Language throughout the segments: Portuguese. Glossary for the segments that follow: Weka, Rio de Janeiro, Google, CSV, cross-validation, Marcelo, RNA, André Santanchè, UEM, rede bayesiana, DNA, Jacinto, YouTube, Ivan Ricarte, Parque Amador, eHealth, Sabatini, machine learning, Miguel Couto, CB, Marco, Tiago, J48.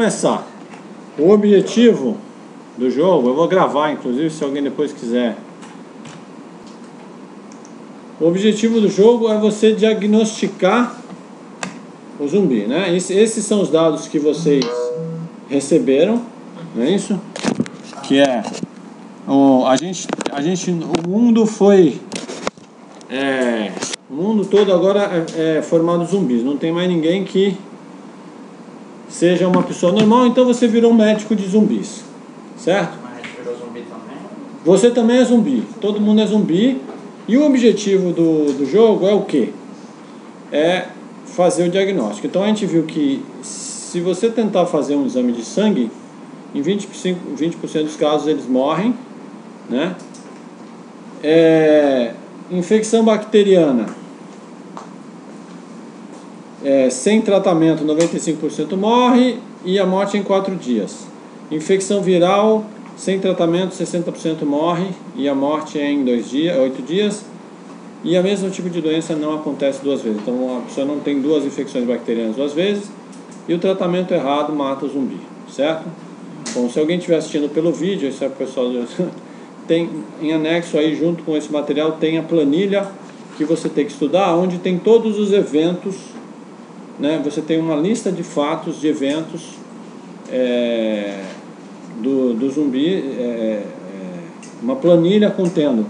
começar. O objetivo do jogo, eu vou gravar, inclusive, se alguém depois quiser. O objetivo do jogo é você diagnosticar o zumbi, né? Esses são os dados que vocês receberam, não é isso? Que é... o mundo foi... o mundo todo agora é formado zumbis. Não tem mais ninguém que seja uma pessoa normal. Então você virou um médico de zumbis, certo? Mas a gente virou zumbi também. Você também é zumbi. Todo mundo é zumbi. E o objetivo do jogo é o quê? É fazer o diagnóstico. Então a gente viu que se você tentar fazer um exame de sangue, em 20% dos casos eles morrem, né? Infecção bacteriana. Sem tratamento, 95% morre e a morte em 4 dias. Infecção viral, sem tratamento, 60% morre e a morte é em 8 dias. E o mesmo tipo de doença não acontece duas vezes. Então a pessoa não tem duas infecções bacterianas duas vezes e o tratamento errado mata o zumbi, certo? Bom, se alguém estiver assistindo pelo vídeo, esse é o pessoal do... Tem em anexo aí, junto com esse material, tem a planilha que você tem que estudar, onde tem todos os eventos, né? Você tem uma lista de fatos, de eventos do zumbi, uma planilha contendo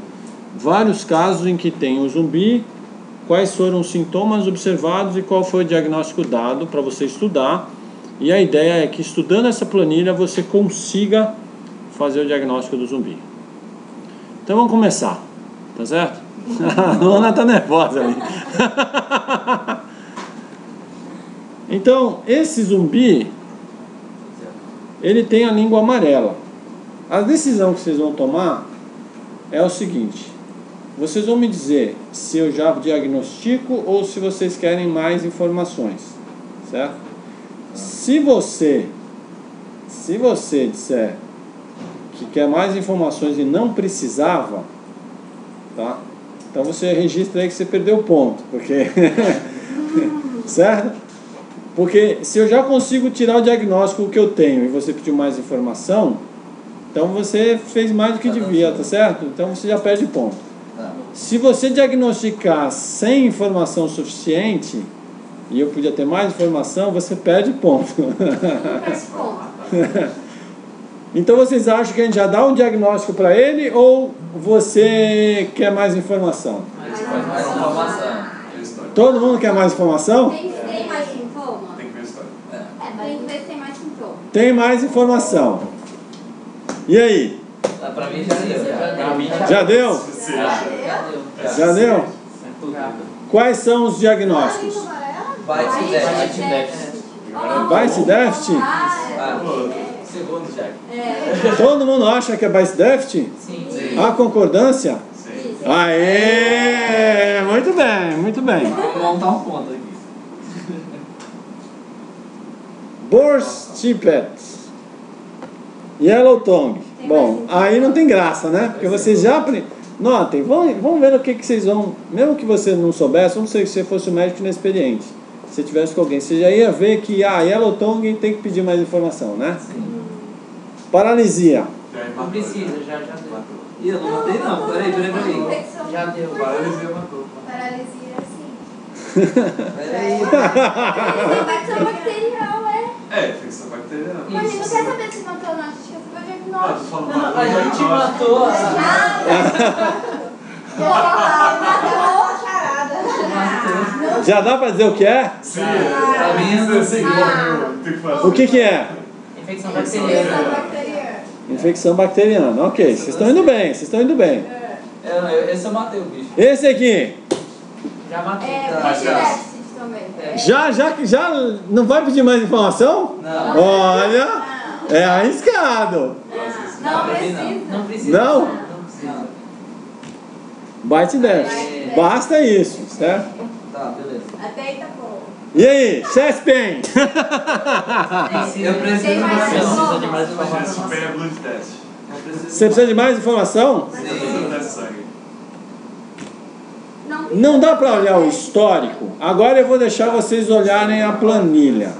vários casos em que tem o zumbi, quais foram os sintomas observados e qual foi o diagnóstico dado para você estudar. E a ideia é que, estudando essa planilha, você consiga fazer o diagnóstico do zumbi. Então vamos começar, tá certo? A Luana tá nervosa ali. Então, esse zumbi, ele tem a língua amarela. A decisão que vocês vão tomar é o seguinte: vocês vão me dizer se eu já diagnostico ou se vocês querem mais informações, certo? Se você disser que quer mais informações e não precisava, tá? Então você registra aí que você perdeu o ponto, porque certo? Porque se eu já consigo tirar o diagnóstico que eu tenho e você pediu mais informação, então você fez mais do que devia, tá certo? Então você já perde ponto. Se você diagnosticar sem informação suficiente e eu podia ter mais informação, você perde ponto. Então vocês acham que a gente já dá um diagnóstico para ele ou você quer mais informação? Mais informação. Todo mundo quer mais informação? Tem que ter mais sintoma. Tem que ver história. Tem que ver se tem mais sintoma. Tem mais informação. E aí? Para mim já deu. Já deu? Já deu? Quais são os diagnósticos? Bias déficit? Segundo já. Todo mundo acha que é bias déficit? Sim. A concordância? Sim. Aê! Muito bem, muito bem. Vou montar um ponto aqui. Borstipet. Yellow tongue. Bom, aí não tem graça, né? Porque vocês já... Notem, vão ver o que vocês vão... Mesmo que você não soubesse, vamos dizer que você fosse um médico inexperiente. Se tivesse com alguém, você já ia ver que a Yellow Tongue tem que pedir mais informação, né? Sim. Paralisia. Não precisa, já deu. Ih, eu não notei não, peraí. Já deu, paralisia matou. Paralisia, sim. Peraí. Infecção bacterial, infecção bacterial. Mas não quer saber se matou ou não, a gente quer saber o diagnóstico. Não, a gente matou. Matou. Já dá pra dizer o que é? Sim. O que é? Infecção bacteriana. Infecção bacteriana. Ok, vocês estão indo bem, vocês estão indo bem. Esse eu matei o bicho. Esse aqui? Já matei. Já não vai pedir mais informação? Não. Olha, é arriscado. Não precisa. Não precisa. Não? Não precisa. Bite 10. Basta isso, certo? Tá, beleza. Até aí tá bom. E aí, CSPEN? Eu preciso de mais informação. Você precisa de mais informação? Sim. Não dá pra olhar o histórico. Agora eu vou deixar vocês olharem a planilha.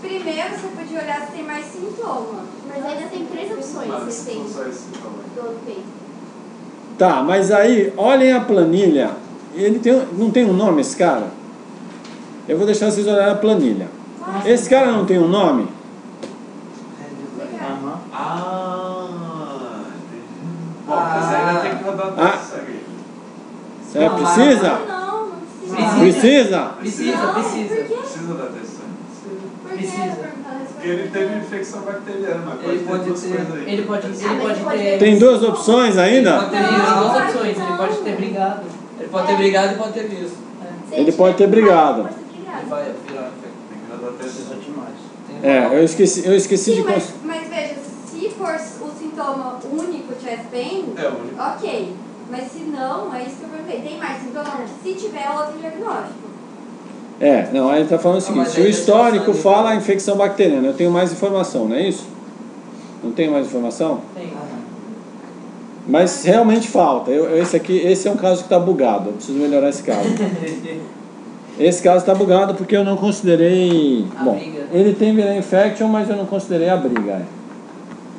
Primeiro desculpa de olhar se tem mais sintoma. Mas ainda tem 3 opções. Tá, mas aí, olhem a planilha. Ele tem, não tem um nome, esse cara? Eu vou deixar vocês olharem a planilha. Esse cara não tem um nome? É, precisa? Não, não precisa. Precisa da atenção. Porque ele teve infecção bacteriana, mas ele pode ter... Tem 2 opções ainda? Ele pode ter duas opções, ele pode ter brigado. Ele pode ter brigado e pode ter visto. É. Ele pode ter brigado. Ele vai virar infecção demais. É, eu esqueci de... Mas veja, se for o sintoma único de SPN, ok. Mas se não, é isso que eu perguntei. Tem mais sintomas? Se tiver outro diagnóstico. É, não, aí ele está falando o seguinte, se o histórico fala a infecção bacteriana, eu tenho mais informação, não é isso? Não tenho mais informação? Tem. Mas realmente falta. Esse é um caso que está bugado, eu preciso melhorar esse caso. Esse caso está bugado porque eu não considerei... Bom, ele tem viral infection, mas eu não considerei a briga.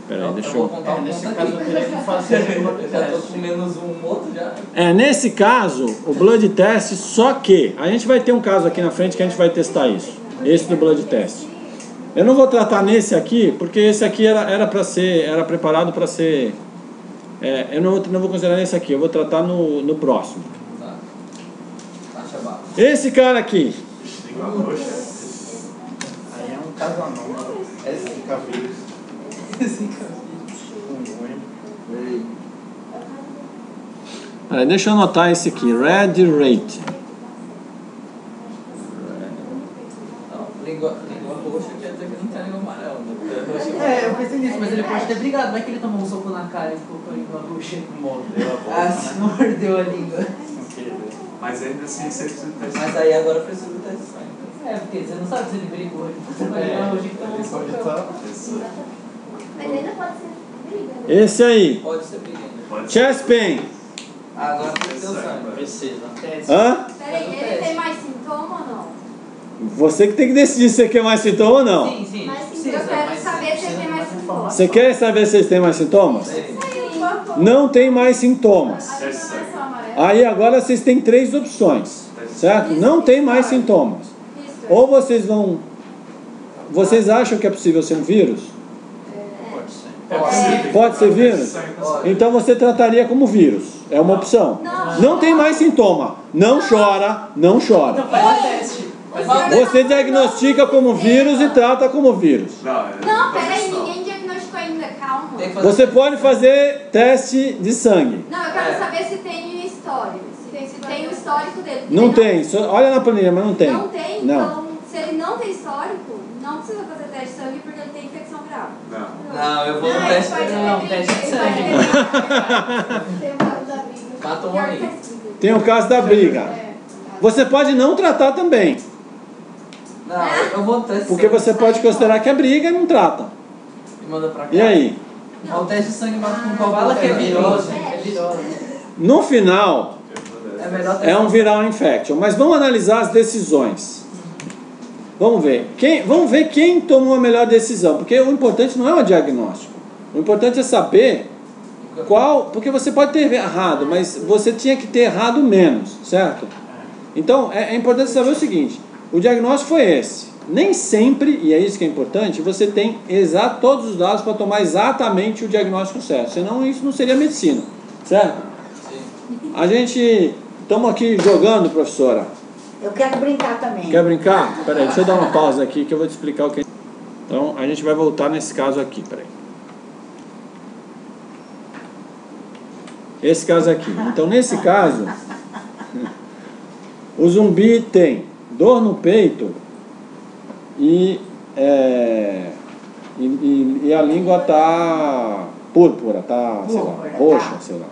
Peraí, deixa eu... Nesse caso eu teria que fazer blood test. Menos um outro já. É, nesse caso, o blood test, só que... A gente vai ter um caso aqui na frente que a gente vai testar isso. Esse do blood test. Eu não vou tratar nesse aqui, porque esse aqui era para ser... Era preparado para ser... É, eu não vou considerar nesse aqui, eu vou tratar no próximo. Esse cara aqui. Aí é um caso anômalo. Esse cabelo. Peraí, deixa eu anotar esse aqui. Red Rate. Língua roxa quer dizer que não tem língua amarela. É, eu pensei nisso, mas ele pode ter brigado. Vai que ele tomou um soco na cara e ficou com a língua roxa. Mordeu a boca. Mordeu a língua. Mas ainda assim você precisa testar. Mas aí agora precisa testar. É, porque você não sabe se ele brigou. Você vai ligar hoje que tomou um soco. Mas ainda pode ser briga. Esse aí. Pode ser briga. Chest pain. Agora precisa. Hã? Peraí, ele tem mais sintoma ou não? Você que tem que decidir se quer mais sintoma ou não. Sim, sim. Mas eu quero saber se ele tem mais sintomas. Você quer saber se eles têm mais sintomas? Sim. Não tem mais sintomas. Aí agora vocês têm 3 opções. Certo? Não tem mais sintomas. Ou vocês vão... Vocês acham que é possível ser um vírus? Pode ser vírus? Então você trataria como vírus. É uma opção. Não tem mais sintoma. Não chora, não chora. Você diagnostica como vírus e trata como vírus. Não, peraí, ninguém diagnosticou ainda, calma. Você pode fazer teste de sangue. Não, eu quero saber se tem histórico. Se tem o histórico dele. Não tem, olha na planilha, mas não tem. Não tem? Então, se ele não tem histórico, não precisa fazer teste de sangue porque ele tem infecção grave. Não, eu vou no teste de sangue. Tem o caso da briga. Você pode não tratar também. Não, eu vou testar. Porque você pode considerar que é briga e não trata. E manda pra cá. E aí? O teste de sangue bate com qual bala que é virose. No final, é um viral infection. Mas vamos analisar as decisões. Vamos ver quem tomou a melhor decisão, porque o importante não é o diagnóstico. O importante é saber qual... Porque você pode ter errado, mas você tinha que ter errado menos, certo? Então, é importante saber o seguinte, o diagnóstico foi esse. Nem sempre, e é isso que é importante, você tem todos os dados para tomar exatamente o diagnóstico certo. Senão, isso não seria medicina, certo? Sim. A gente... Estamos aqui jogando, professora. Eu quero brincar também. Quer brincar? Peraí, deixa eu dar uma pausa aqui que eu vou te explicar o que... Então, a gente vai voltar nesse caso aqui, peraí. Esse caso aqui. Então, nesse caso, o zumbi tem dor no peito e a língua tá púrpura, tá, sei lá, roxa, sei lá.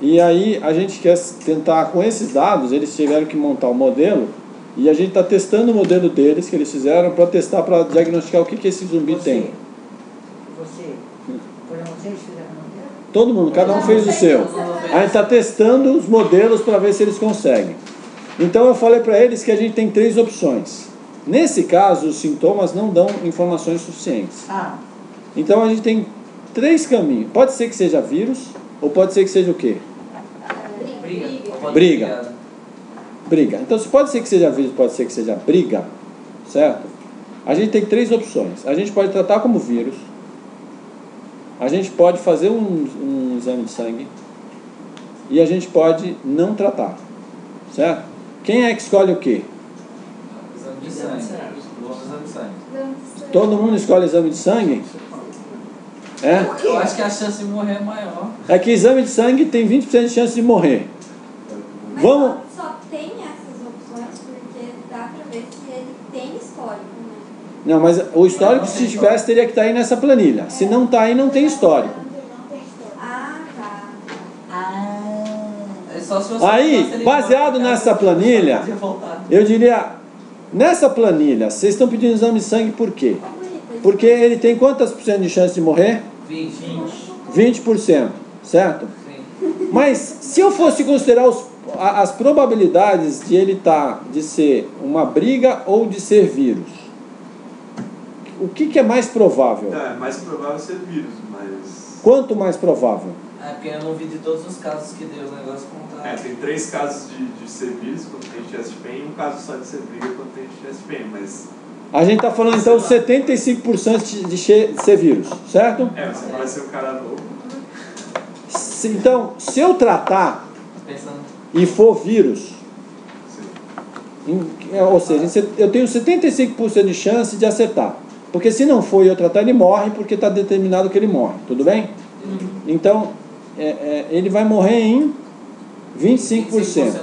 E aí a gente quer tentar, com esses dados, eles tiveram que montar um modelo, e a gente está testando o modelo deles, que eles fizeram, para testar, para diagnosticar o que esse zumbi tem. Vocês fizeram o modelo? Todo mundo, cada um fez o seu. A gente está testando os modelos para ver se eles conseguem. Então eu falei para eles que a gente tem 3 opções. Nesse caso, os sintomas não dão informações suficientes. Ah. Então a gente tem três caminhos. Pode ser que seja vírus, ou pode ser que seja o quê? Briga. Então, se pode ser que seja vírus, pode ser que seja briga, certo? A gente tem três opções. A gente pode tratar como vírus. A gente pode fazer um exame de sangue. E a gente pode não tratar, certo? Quem é que escolhe o quê? Exame de sangue. Todo mundo escolhe exame de sangue? É? Eu acho que a chance de morrer é maior. É que exame de sangue tem 20% de chance de morrer. Mas vamos... só tem essas opções porque dá pra ver se ele tem histórico, né? Não, mas o histórico, se tivesse, teria que estar aí nessa planilha. É. Se não está aí, não tem histórico. Ah, tá. Ah. Aí, baseado nessa planilha, eu diria, nessa planilha, vocês estão pedindo exame de sangue por quê? Porque ele tem quantas por cento de chance de morrer? 20%. 20%, certo? Sim. Mas se eu fosse considerar as probabilidades de ele de ser uma briga ou de ser vírus, o que é mais provável? É mais provável ser vírus, mas... Quanto mais provável? É porque eu não vi de todos os casos que deu o negócio contar. É, tem 3 casos de ser vírus quando tem XPM e um caso só de ser briga quando tem XPM, mas... A gente está falando então de 75% de ser vírus, certo? É, você vai ser um cara novo. Então, se eu tratar e for vírus, ou seja, eu tenho 75% de chance de acertar. Porque se não for e eu tratar, ele morre, porque está determinado que ele morre, tudo bem? Uhum. Então, ele vai morrer em 25%. 25% dos casos.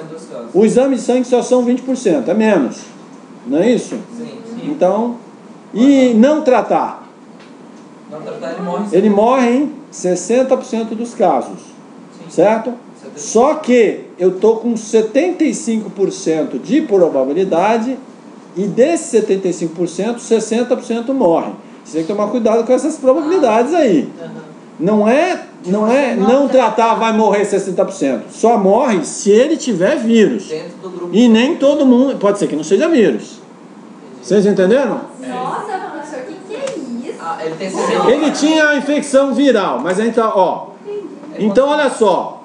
O exame de sangue só são 20%, é menos. Não é isso? Sim. Então, e não tratar? Não tratar, ele morre. Ele morre em 60% dos casos, certo? Só que eu estou com 75% de probabilidade e desses 75%, 60% morre. Você tem que tomar cuidado com essas probabilidades aí. Não é não tratar vai morrer 60%. Só morre se ele tiver vírus. E nem todo mundo, pode ser que não seja vírus. Vocês entenderam? Nossa, professor, o que é isso? Ah, ele tinha a infecção viral, mas a gente tá, ó. Então, olha só.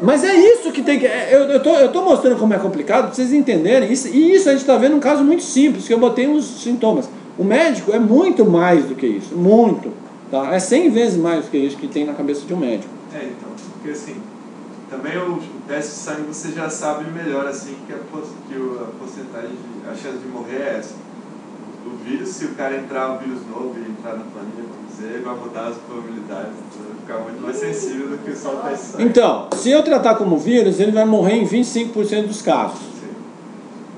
Mas é isso que tem que... Eu tô mostrando como é complicado, pra vocês entenderem. Isso a gente tá vendo um caso muito simples, que eu botei uns sintomas. O médico é muito mais do que isso, muito. Tá? É 100 vezes mais do que isso que tem na cabeça de um médico. É, então, porque assim... Também o teste de sangue você já sabe melhor assim que a porcentagem, a chance de morrer é essa. O vírus, se o cara entrar um vírus novo e entrar na planilha, vamos dizer, vai mudar as probabilidades, vai ficar muito mais sensível do que só o teste de sangue. Então, se eu tratar como vírus, ele vai morrer em 25% dos casos. Sim.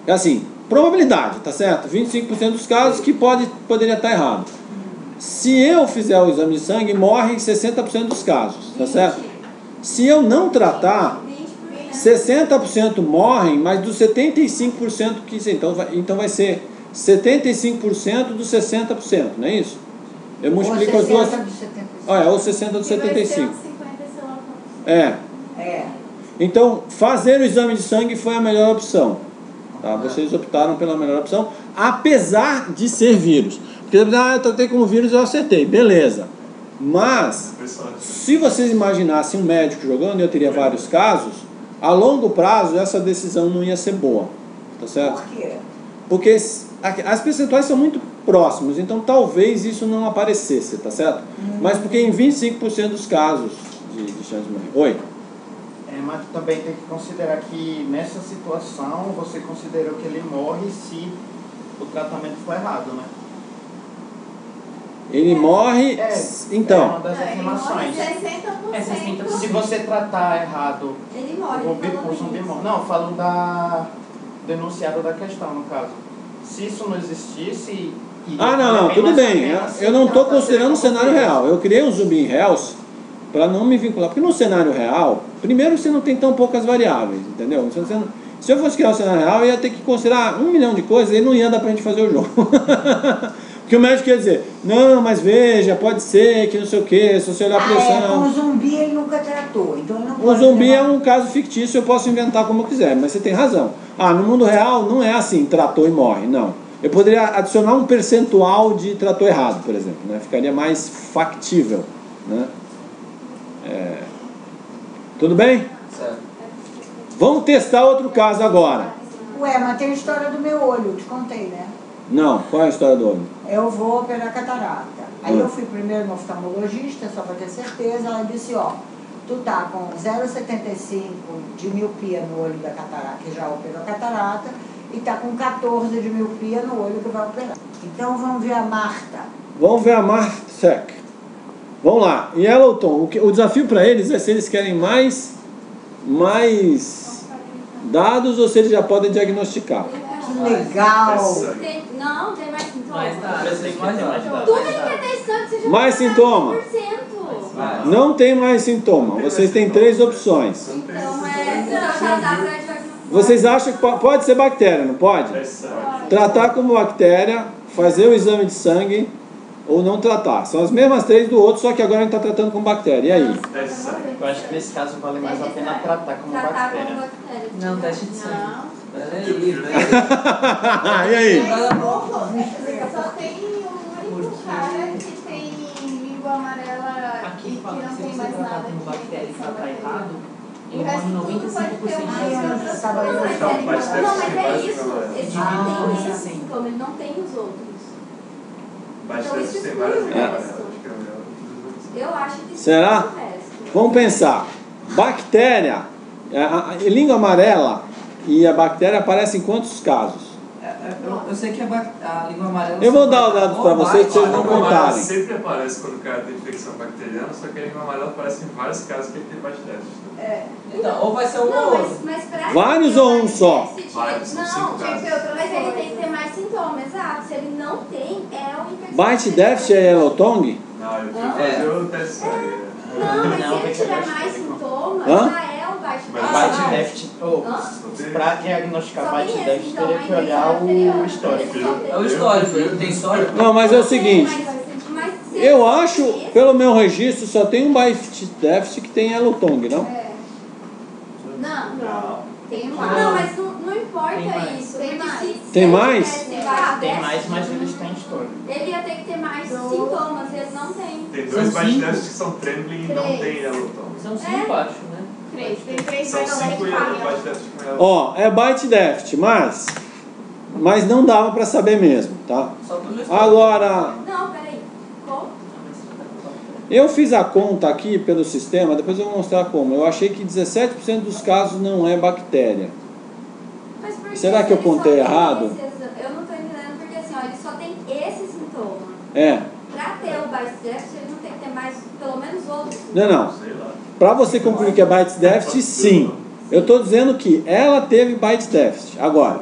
É assim, probabilidade, tá certo? 25% dos casos que poderia estar errado. Se eu fizer o exame de sangue, morre em 60% dos casos, tá certo? Se eu não tratar, 60% morrem, mas dos 75% que... Então vai ser 75% dos 60%, não é isso? Eu multiplico as duas... Olha, ou 60% dos 75%. É. Então, fazer o exame de sangue foi a melhor opção. Tá? Vocês optaram pela melhor opção, apesar de ser vírus. Porque, eu tratei como vírus, eu acertei. Beleza. Mas, se vocês imaginassem um médico jogando, eu teria vários casos, a longo prazo essa decisão não ia ser boa, tá certo? Por quê? Porque as percentuais são muito próximas, então talvez isso não aparecesse, tá certo? Mas porque em 25% dos casos de chance de morrer. Oi? É, mas também tem que considerar que nessa situação você considerou que ele morre se o tratamento for errado, né? Ele morre... então... uma das afirmações. Ele morre 60%. Se você tratar errado... Ele morre. O zumbi morre. Não, falando do enunciado da questão, no caso. Se isso não existisse... não, tudo bem. Eu não estou considerando o cenário real. Eu criei um zumbi em Hells para não me vincular. Porque no cenário real, primeiro você não tem tão poucas variáveis, entendeu? Se eu fosse criar um cenário real, eu ia ter que considerar 1 milhão de coisas e não ia dar para a gente fazer o jogo. Porque o médico quer dizer, não, mas veja, pode ser que não sei o que, se você olhar para o zumbi ele nunca tratou, então ele não pode. O zumbi é um caso fictício, eu posso inventar como eu quiser, mas você tem razão. No mundo real não é assim, tratou e morre, não. Eu poderia adicionar um percentual de tratou errado, por exemplo, né? Ficaria mais factível, né? Tudo bem? Certo. Vamos testar outro caso agora. Ué, mas tem a história do meu olho, te contei, né? Não, qual é a história do olho? Eu vou operar catarata. Aí eu fui primeiro no oftalmologista, só para ter certeza. Ela disse, ó, tu tá com 0,75 de miopia no olho da catarata, que já operou a catarata, e tá com 14 de miopia no olho que vai operar. Então vamos ver a Marta. Vamos ver a Marta Sec. Vamos lá. E Elton, o desafio para eles é se eles querem mais dados ou se eles já podem diagnosticar. Que legal! Não, tem mais sintomas. Tudo é pretensão que seja mais sintoma. Não tem mais sintoma. Vocês têm três opções. Então é... Vocês acham que pode ser bactéria, não pode? Tratar como bactéria, fazer o exame de sangue ou não tratar. São as mesmas três do outro, só que agora a gente está tratando como bactéria. E aí? Eu acho que nesse caso vale mais a pena tratar como bactéria. Não, teste de sangue. E aí? Só tem um único cara que tem língua amarela aqui, que não tem mais nada. O resto tudo pode ter uma coisa. Não, mas é isso. Esse aqui tem esse sintoma, ele não tem os outros. Então, eu acho que será? Vamos pensar. Bactéria, língua amarela. E a bactéria aparece em quantos casos? Eu sei que a língua amarela... Eu vou dar o dado para vocês, vocês não contarem. Sempre aparece quando o cara tem infecção bacteriana, só que a língua amarela aparece em vários casos que ele tem bactéria. É. Então, ou vai ser um ou outro. Vários ou um só? Vários, são 5 casos. Mas ele tem que ter mais sintomas, exato. Se ele não tem, é uma infecção. Byte déficit é Elotong? Não, eu tenho que fazer o teste. Não, mas se ele tiver mais sintomas, já é. Mas byte déficit, para diagnosticar byte déficit, teria que olhar o histórico. É o histórico, ele tem histórico. Não, mas é o seguinte, eu acho, pelo meu registro, só tem um byte déficit que tem Elotong, não? Não. Tem mais. Não, mas não importa isso. Tem mais? Tem mais, mas eles têm histórico. Ele ia ter que ter mais sintomas, eles não têm. Tem 2 byte déficit que são trembling e não tem Elotong. São 5, acho, né? Ó, é byte déficit, mas não dava para saber mesmo, tá? Agora, não, peraí. Eu fiz a conta aqui pelo sistema, depois eu vou mostrar como. Eu achei que 17% dos casos não é bactéria. Mas por que? Será que eu contei errado? Eu não estou entendendo porque assim, ó, ele só tem esse sintoma. É. Para ter o byte déficit, ele não tem que ter mais, pelo menos outros. Não, não. Para você concluir que é byte déficit, sim. Eu estou dizendo que ela teve byte déficit. Agora,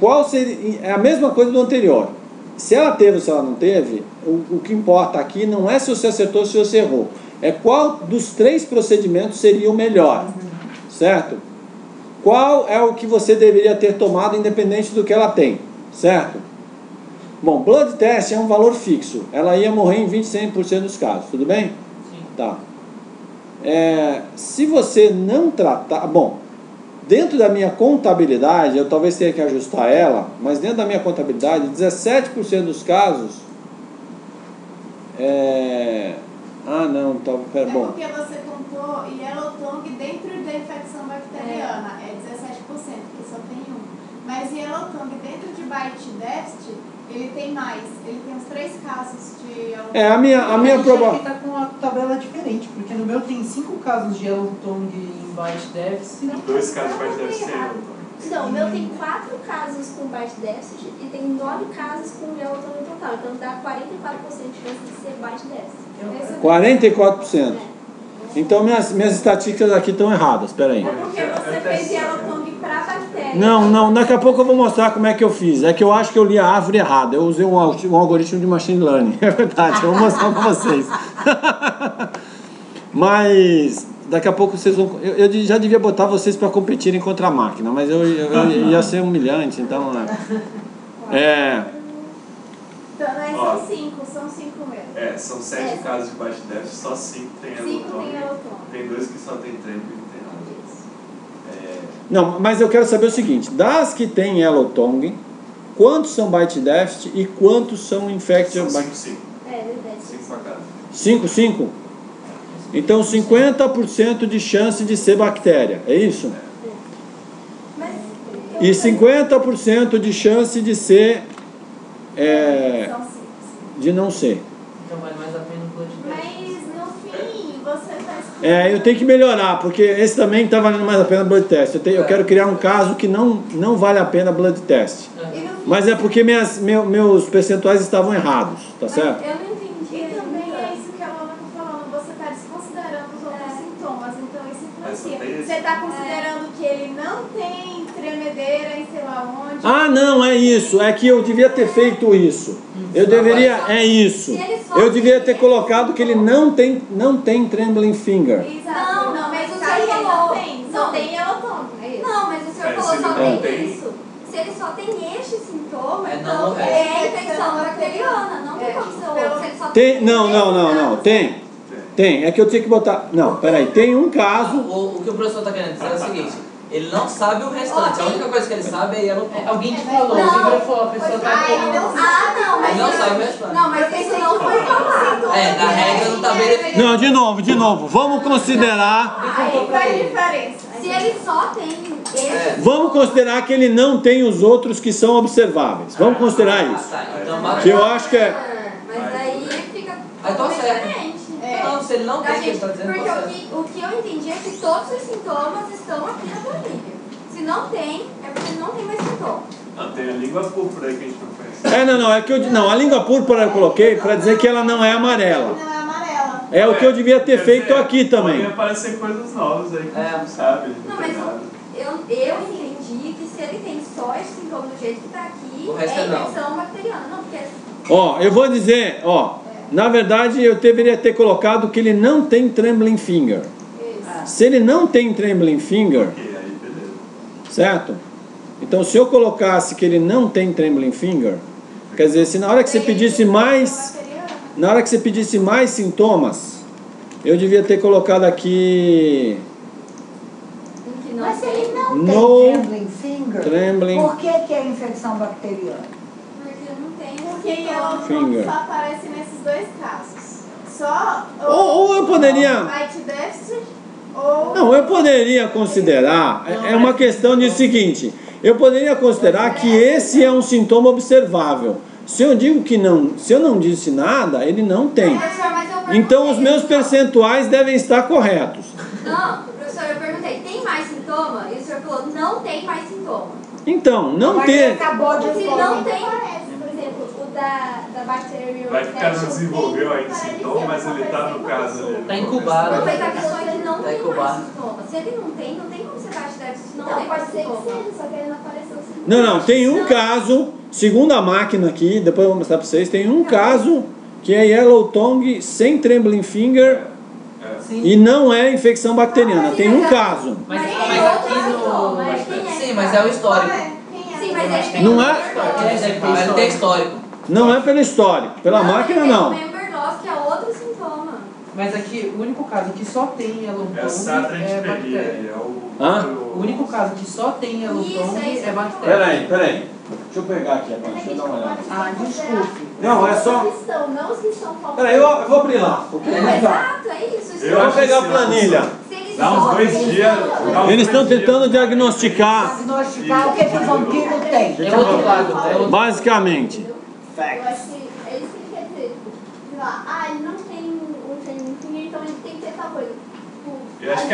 qual seria... É a mesma coisa do anterior. Se ela teve ou se ela não teve, o que importa aqui não é se você acertou ou se você errou. É qual dos 3 procedimentos seria o melhor. Certo? Qual é o que você deveria ter tomado independente do que ela tem. Certo? Bom, blood test é um valor fixo. Ela ia morrer em 20% dos casos. Tudo bem? Sim. Tá. Se você não tratar... Bom, dentro da minha contabilidade, eu talvez tenha que ajustar ela, mas dentro da minha contabilidade, 17% dos casos... Ah, não, tá, bom. Porque você contou Yellowtong dentro da infecção bacteriana, é 17%, porque só tem um. Mas Yellowtong dentro de byte déficit, ele tem mais, ele tem uns 3 casos de Yellowtong. A minha prova... Aqui tá com uma tabela diferente, porque no meu tem 5 casos de Yellowtong em byte déficit. 2 casos de byte déficit. Não, o meu tem 4 casos com byte déficit e tem 9 casos com Yellowtong no total. Então dá 44% de chance de ser byte déficit. 44%? Então minhas estatísticas aqui estão erradas, peraí. É porque você fez Yellowtong pra bactéria. Não, daqui a pouco eu vou mostrar como é que eu fiz. É que eu acho que eu li a árvore errada. Eu usei um algoritmo de machine learning. É verdade, eu vou mostrar pra vocês. Mas daqui a pouco vocês vão... Eu já devia botar vocês pra competirem contra a máquina, mas eu ia ser humilhante, então... Então não é são cinco mesmo. São 7 casos de baixo déficit, só 5 tem Elotong. Tem 2 que só tem trem e não tem nada disso. Não, mas eu quero saber o seguinte, das que tem Elotong, Quantos são byte deficit e quantos são infected by... 5? Então 50% de chance de ser bactéria, é isso? E 50% de chance de ser... de não ser. Então vale mais a pena o blood test. Mas no fim, você faz... eu tenho que melhorar, porque esse também está valendo mais a pena blood test. Eu quero criar um caso que não vale a pena blood test. Mas é porque meus percentuais estavam errados, tá certo? Eu não entendi. E também é isso que a Lola está falando. Você está desconsiderando os outros sintomas. Então isso influencia. Você está considerando que ele não tem tremedeira e sei lá onde. Ah, não, é isso. É que eu devia ter feito isso. Eu deveria... É isso. Eu devia ter colocado que ele não tem trembling finger. Não, mas o senhor falou. Não tem hematoma. Não, mas o senhor falou só tem isso. Se ele só tem este sintoma, então é infecção bacteriana, não tem condição. Se ele só tem... Não, tem. É que eu tinha que botar... Não, peraí, tem um caso... O que o professor está querendo dizer é o seguinte, ele não sabe o restante, a única coisa que ele sabe é hematoma. Alguém te falou, alguém falou, a pessoa está falando. Ele não sabe o restante. Não, mas isso não foi falado. Na regra não está bem... Não, de novo, vamos considerar... Aí faz diferença. Se ele só tem... Vamos considerar que ele não tem os outros que são observáveis. Vamos considerar isso. Que eu acho que é... Mas aí fica... Aí tá certo. Então, se ele não tem, ele está dizendo que tá certo. Porque o que eu entendi é que todos os sintomas estão aqui na planilha. Se não tem, é porque ele não tem mais sintoma. Tem a língua púrpura aí que a gente não fez. É que eu... Não, a língua púrpura eu coloquei para dizer que ela não é amarela. É o que eu devia ter feito aqui também. Podem aparecer coisas novas aí que a gente não sabe. Não, mas... Eu entendi que se ele tem só esse sintoma do jeito que está aqui, é infecção bacteriana. Não, porque... eu vou dizer, na verdade eu deveria ter colocado que ele não tem trembling finger. Se ele não tem trembling finger, aí beleza. Certo? Então se eu colocasse que ele não tem trembling finger, quer dizer, se na hora que você pedisse mais, sintomas, eu devia ter colocado aqui... Mas se ele não tem trembling finger, por que é infecção bacteriana? Porque não tem, porque ela só aparece nesses dois casos. Só ou eu poderia... Não, eu poderia considerar... É uma questão de seguinte, eu poderia considerar que esse é um sintoma observável. Se eu digo que não, se eu não disse nada, ele não tem. Então os meus percentuais devem estar corretos. Não. Eu perguntei, tem mais sintoma? E o senhor falou, não tem mais sintoma. Então, não tem. Se não tem, parece, por exemplo, o da bactéria. Vai ficar desenvolveu ainda sintoma, mas ele está no caso ali. Está incubado. Não, mas a questão é que não tem mais sintoma. Se ele não tem como você vai estudar isso. Não tem mais sintoma. Só que ele não apareceu sintoma. Não, tem um caso, segundo a máquina aqui, depois eu vou mostrar para vocês, tem um caso que é yellow tongue sem trembling finger. Sim. E não é infecção bacteriana, tem um caso. Mas aqui no... Sim, mas é o histórico. Sim, mas ele não é histórico. Não é pelo histórico, pela máquina não. Que é outro sintoma. Mas aqui, o único caso que só tem yellow tongue é bactéria. O único caso que só tem yellow tongue é bactéria. Peraí. Deixa eu pegar aqui agora, deixa eu dar uma olhada. Desculpe. Não, é só... Não os que estão faltando. Peraí, eu vou abrir lá. Exato, é isso. Eu vou pegar a planilha. Dá uns 2 dias. Eles estão tentando diagnosticar. Diagnosticar o que o vampiro tem. É outro lado. Basicamente. Eu acho que é isso que quer dizer. Ele não tem um tremendinho, então ele tem que ter tal coisa.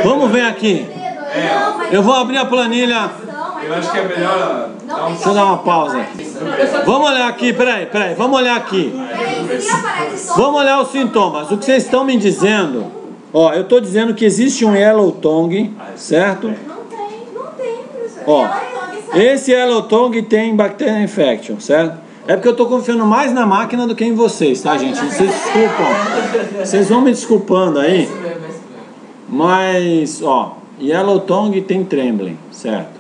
Vamos ver aqui. Eu vou abrir a planilha. Eu acho que é melhor... Deixa eu dar uma pausa aqui. Vamos olhar aqui, peraí. Vamos olhar aqui. Vamos olhar os sintomas. O que vocês estão me dizendo... eu estou dizendo que existe um yellow tongue, certo? Não tem, professor. Esse yellow tongue tem bacterial infection, certo? É porque eu estou confiando mais na máquina do que em vocês, tá, gente? Vocês desculpam. Vocês vão me desculpando aí. Mas, yellow tongue tem trembling, certo?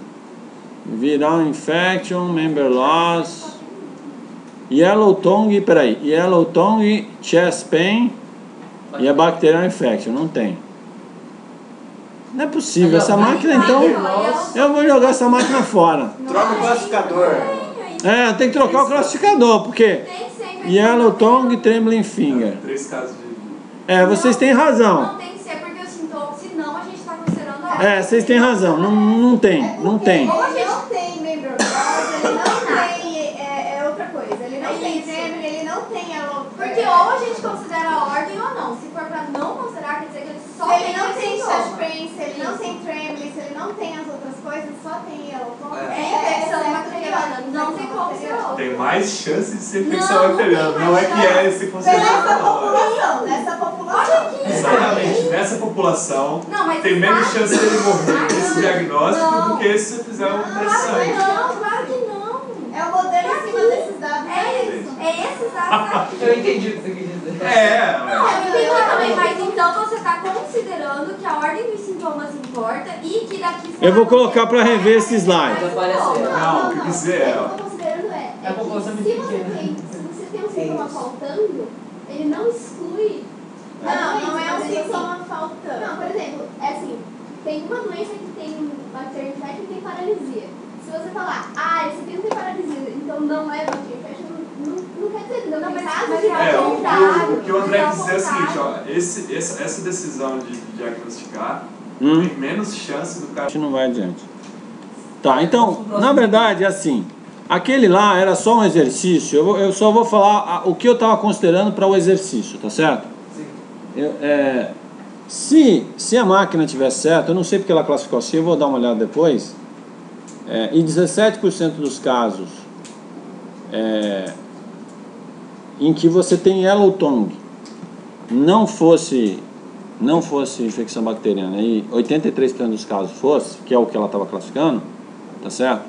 Viral infection, member loss, yellow tongue, chest pain e a bacterial infection, não tem. Não é possível, essa máquina então, eu vou jogar essa máquina fora. Troca o classificador. É, tem que trocar o classificador, porque... Yellow Tongue, Trembling Finger. Três casos de... É, vocês têm razão. Não tem que ser porque eu sinto, senão a gente tá considerando a... É, vocês têm razão, não tem, não tem. Ou a gente não tem membro, não tem, é outra coisa. Ele não tem membro, ele não tem Yellow. Porque ou a gente considera a ordem ou não. Se for pra não considerar, quer dizer que ele só tem... Ele não tem suspense, ele não tem trembling, ele não tem as outras coisas, só tem Yellow Tongue. Não tem como. Tem mais chance de ser infecção bacteriana. Não é que é esse conceito. Nessa população, nessa população. Exatamente, nessa população tem menos chance dele morrer nesse diagnóstico do que se fizer um teste. Não, claro que não. É o modelo em cima desses dados. É isso. É esses dados aqui. Eu entendi o que você quis dizer. É. Não, eu entendi também, mas então você está considerando que a ordem dos sintomas importa e que daqui... Eu vou colocar para rever esse slide. Não, o que dizer é... O que eu estou considerando é que se você tem um sintoma faltando, ele não exclui... Não é um sintoma faltando. Não, por exemplo, é assim, tem uma doença que tem maternidade e tem paralisia. Se você falar, ah, esse aqui não tem paralisia, então não é maternidade, não quer dizer, não tem caso de maternidade. O que o André disse é o seguinte, ó, essa decisão de diagnosticar... Tem menos chance do cara... A gente não vai adiante. Tá, então, na verdade, assim, aquele lá era só um exercício, eu só vou falar o que eu estava considerando para o exercício, tá certo? Sim. Se a máquina tivesse certo, eu não sei porque ela classificou assim, eu vou dar uma olhada depois, em 17% dos casos em que você tem yellow tongue, não fosse infecção bacteriana e 83% dos casos fosse, que é o que ela estava classificando, tá certo?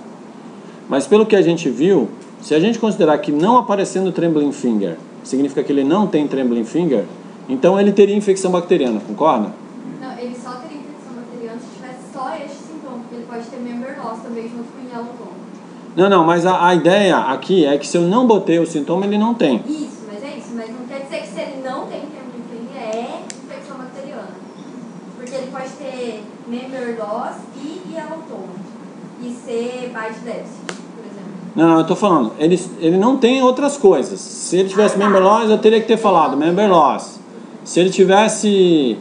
Mas pelo que a gente viu, se a gente considerar que não aparecendo trembling finger significa que ele não tem trembling finger, então ele teria infecção bacteriana, concorda? Não, ele só teria infecção bacteriana se tivesse só este sintoma, porque ele pode ter member loss também junto com o yellow tongue. Não, mas a ideia aqui é que se eu não botei o sintoma, ele não tem. Isso, mas é isso, mas não quer dizer que se ele não tem trembling finger, ele pode ter member loss e yellow tongue e ser byte deficit, por exemplo. Não, eu tô falando, ele não tem outras coisas. Se ele tivesse member loss, eu teria que ter falado member loss. Se ele tivesse...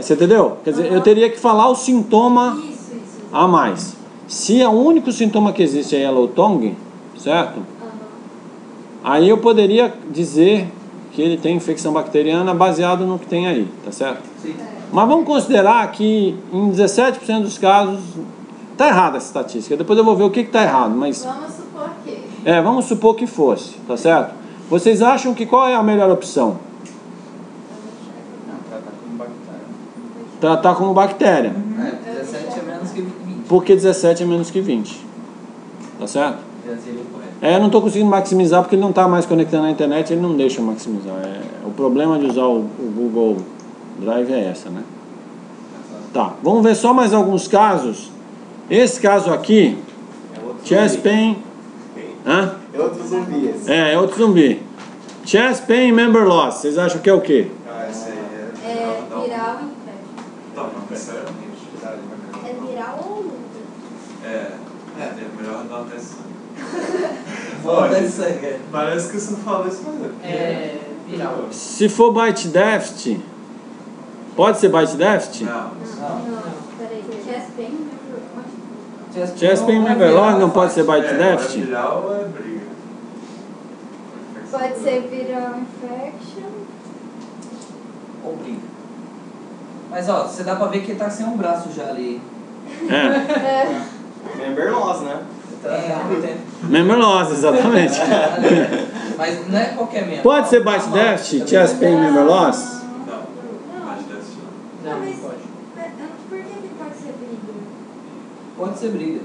você entendeu? Quer dizer, eu teria que falar o sintoma isso. A mais. Se é o único sintoma que existe é yellow tongue, certo? Aí eu poderia dizer que ele tem infecção bacteriana baseado no que tem aí, tá certo? Sim. Mas vamos considerar que em 17% dos casos... Está errada essa estatística. Depois eu vou ver o que está errado. Mas vamos supor que... vamos supor que fosse. Tá certo? Vocês acham que qual é a melhor opção? Tratar como bactéria. Tratar como bactéria. 17 é menos que 20. Porque 17 é menos que 20. Tá certo? Eu não estou conseguindo maximizar porque ele não está mais conectando na internet. Ele não deixa eu maximizar. O problema de usar o Google... Drive é essa, né? Tá, vamos ver só mais alguns casos. Esse caso aqui chest pain. Hã? É outro zumbi esse. É outro zumbi. Chest pain member loss. Vocês acham que é o quê? Essa aí é viral e infecção. É viral ou não? É melhor dar um teste. Parece que você não falou isso, mas é viral. Se for byte deficit, pode ser byte deficit? Não. Peraí. Chest pain member loss não pode ser byte deficit? Viral é briga. Pode ser viral infection. Ou briga. Mas ó, você dá pra ver que ele tá sem um braço já ali. Member loss, né? Member loss, exatamente. Mas não é qualquer membro. Pode ser byte deficit, chest pain member loss? Pode ser briga.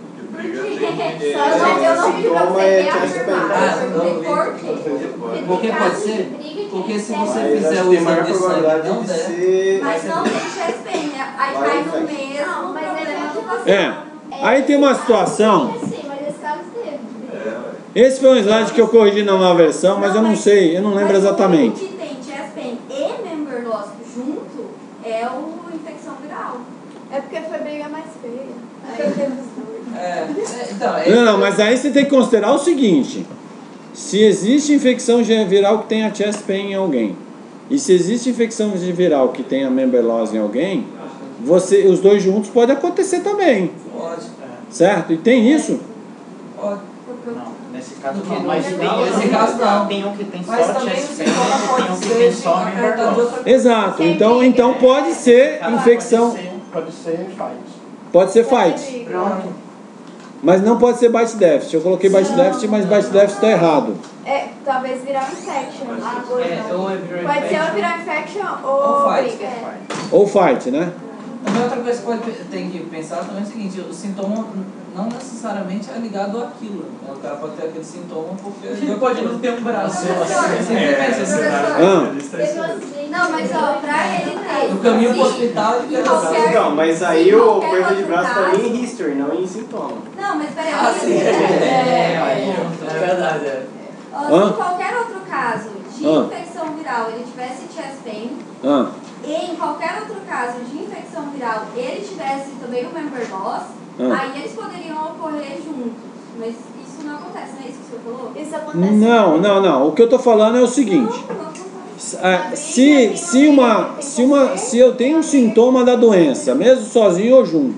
Porque pode ser? Porque se você fizer o exame de sangue, não der. Mas não tem chest pain. Aí cai no mesmo, mas é muito. Aí tem uma situação. Esse foi um slide que eu corrigi na má versão, mas eu não sei, eu não lembro exatamente. O que tem chest pain e member loss junto é o infecção viral. É porque foi briga mais feia. Então, não, mas aí você tem que considerar o seguinte: se existe infecção viral que tenha chest pain em alguém, e se existe infecção viral que tenha membrelose em alguém, você, os dois juntos pode acontecer também. Pode. Certo? E tem isso? Pode. Não, nesse caso não, mas tem um que tem só chest pain, tem um que tem só membrelose. Exato, então pode ser infecção. Pode ser fight. Pode ser fight. Pronto. Mas não pode ser byte deficit. Eu coloquei byte deficit, mas byte deficit está errado. É, talvez viral infection. Pode ser ou viral infection ou fight. Ou fight, né? Também outra coisa que pode tem que pensar também é o seguinte: o sintoma não necessariamente é ligado àquilo. O cara pode ter aquele sintoma porque ele pode não ter um braço. Não, mas ó, pra ele ter. Do caminho pro hospital e qualquer. Não, mas aí o perda de braço tá em history, não em sintoma. Não, mas peraí. É verdade. Se qualquer outro caso de infecção viral ele tivesse chest pain. E em qualquer outro caso de infecção viral ele tivesse também o membrelose, aí eles poderiam ocorrer juntos. Mas isso não acontece, não é isso que você falou? Isso acontece. Não. O que eu tô falando é o seguinte. Se eu tenho um sintoma da doença, mesmo sozinho ou junto,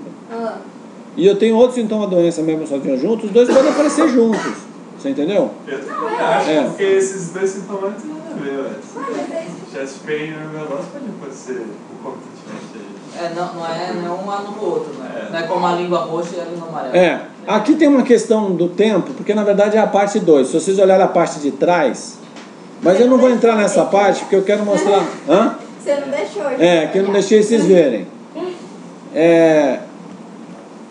e eu tenho outro sintoma da doença, mesmo sozinho ou junto, os dois podem aparecer juntos. Você entendeu? Eu também acho, porque esses dois sintomas não tem nada a ver, ué. Chest pain e membrelose podem aparecer por conta de não é um lado pro outro, né? Não é como a língua roxa e a língua amarela. Aqui tem uma questão do tempo, porque na verdade é a parte 2. Se vocês olharem a parte de trás. Mas eu não vou entrar nessa parte porque eu quero mostrar. Hã? Você não deixou. Que eu não deixei vocês verem.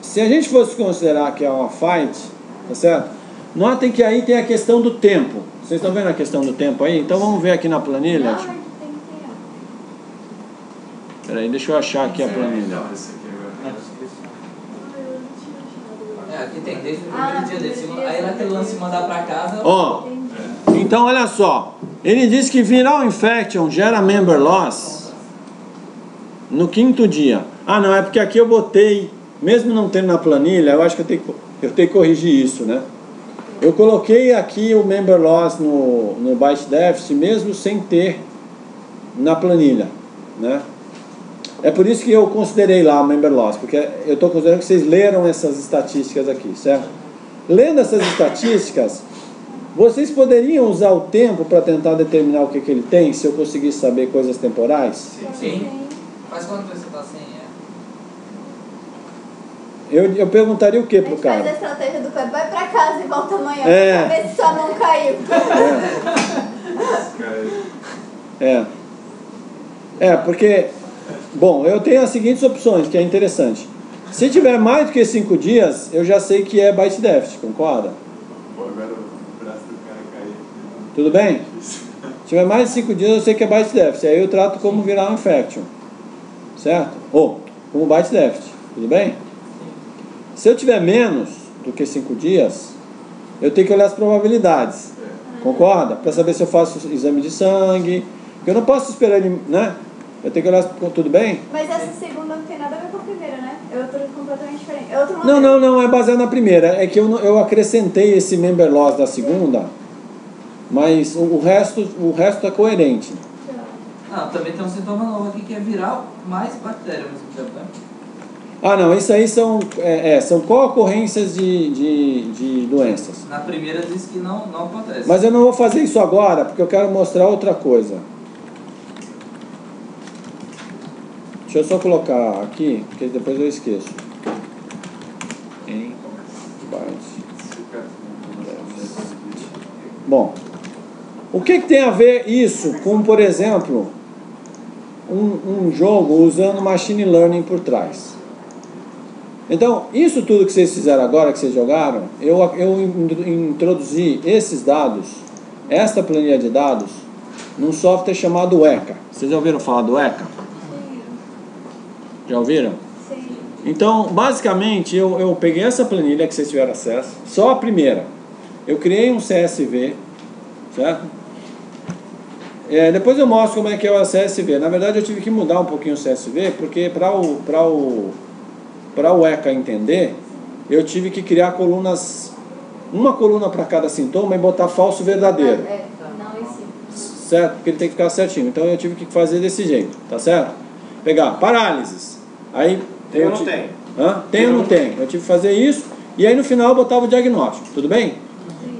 Se a gente fosse considerar que é uma fight, tá certo? Notem que aí tem a questão do tempo. Vocês estão vendo a questão do tempo aí? Então vamos ver aqui na planilha. Peraí, deixa eu achar aqui a planilha. Aqui tem desde o primeiro dia desse. Aí naquele lance mandar pra casa. Então, olha só, ele diz que viral infection gera member loss no 5º dia. Não, é porque aqui eu botei, mesmo não tendo na planilha, eu acho que eu tenho que corrigir isso, né? Eu coloquei aqui o member loss no byte deficit, mesmo sem ter na planilha, né? É por isso que eu considerei lá o member loss, porque eu estou considerando que vocês leram essas estatísticas aqui, certo? Lendo essas estatísticas, vocês poderiam usar o tempo para tentar determinar o que ele tem, se eu conseguisse saber coisas temporais? Sim. Mas quanto você está sem? Eu perguntaria o que pro cara? Faz a estratégia do cara, vai para casa e volta amanhã para ver se só não caiu. Porque, bom, eu tenho as seguintes opções, que é interessante. Se tiver mais do que 5 dias, eu já sei que é byte deficit, concorda? Tudo bem? Se tiver mais de 5 dias, eu sei que é byte deficit. Aí eu trato como viral infection. Certo? Ou como byte deficit. Tudo bem? Se eu tiver menos do que 5 dias, eu tenho que olhar as probabilidades. Concorda? Para saber se eu faço exame de sangue. Eu não posso esperar ele, né? Eu tenho que olhar... Tudo bem? Mas essa segunda não tem nada a ver com a primeira, né? Eu estou completamente diferente. Não. É baseado na primeira. É que eu acrescentei esse member loss da segunda... Mas o resto é coerente. Também tem um sintoma novo aqui que é viral mais bactéria ao mesmo tempo, né? Não, isso aí são co-ocorrências de doenças. Na primeira diz que não acontece. Mas eu não vou fazer isso agora, porque eu quero mostrar outra coisa. Deixa eu só colocar aqui, porque depois eu esqueço. Bom... O que tem a ver isso com, por exemplo, um jogo usando machine learning por trás? Então, isso tudo que vocês fizeram agora, que vocês jogaram, eu introduzi esses dados, esta planilha de dados, num software chamado Weka. Vocês já ouviram falar do Weka? Sim. Já ouviram? Sim. Então, basicamente, eu peguei essa planilha que vocês tiveram acesso, só a primeira. Eu criei um CSV, certo? Depois eu mostro como é que é o CSV. Na verdade eu tive que mudar um pouquinho o CSV, porque para o Weka entender, eu tive que criar colunas, uma coluna para cada sintoma e botar falso verdadeiro. Certo? Porque ele tem que ficar certinho. Então eu tive que fazer desse jeito, tá certo? Pegar parálises. Aí tem ou não tem? Hã? Tem ou não tem? Eu tive que fazer isso e aí no final eu botava o diagnóstico, tudo bem? Sim.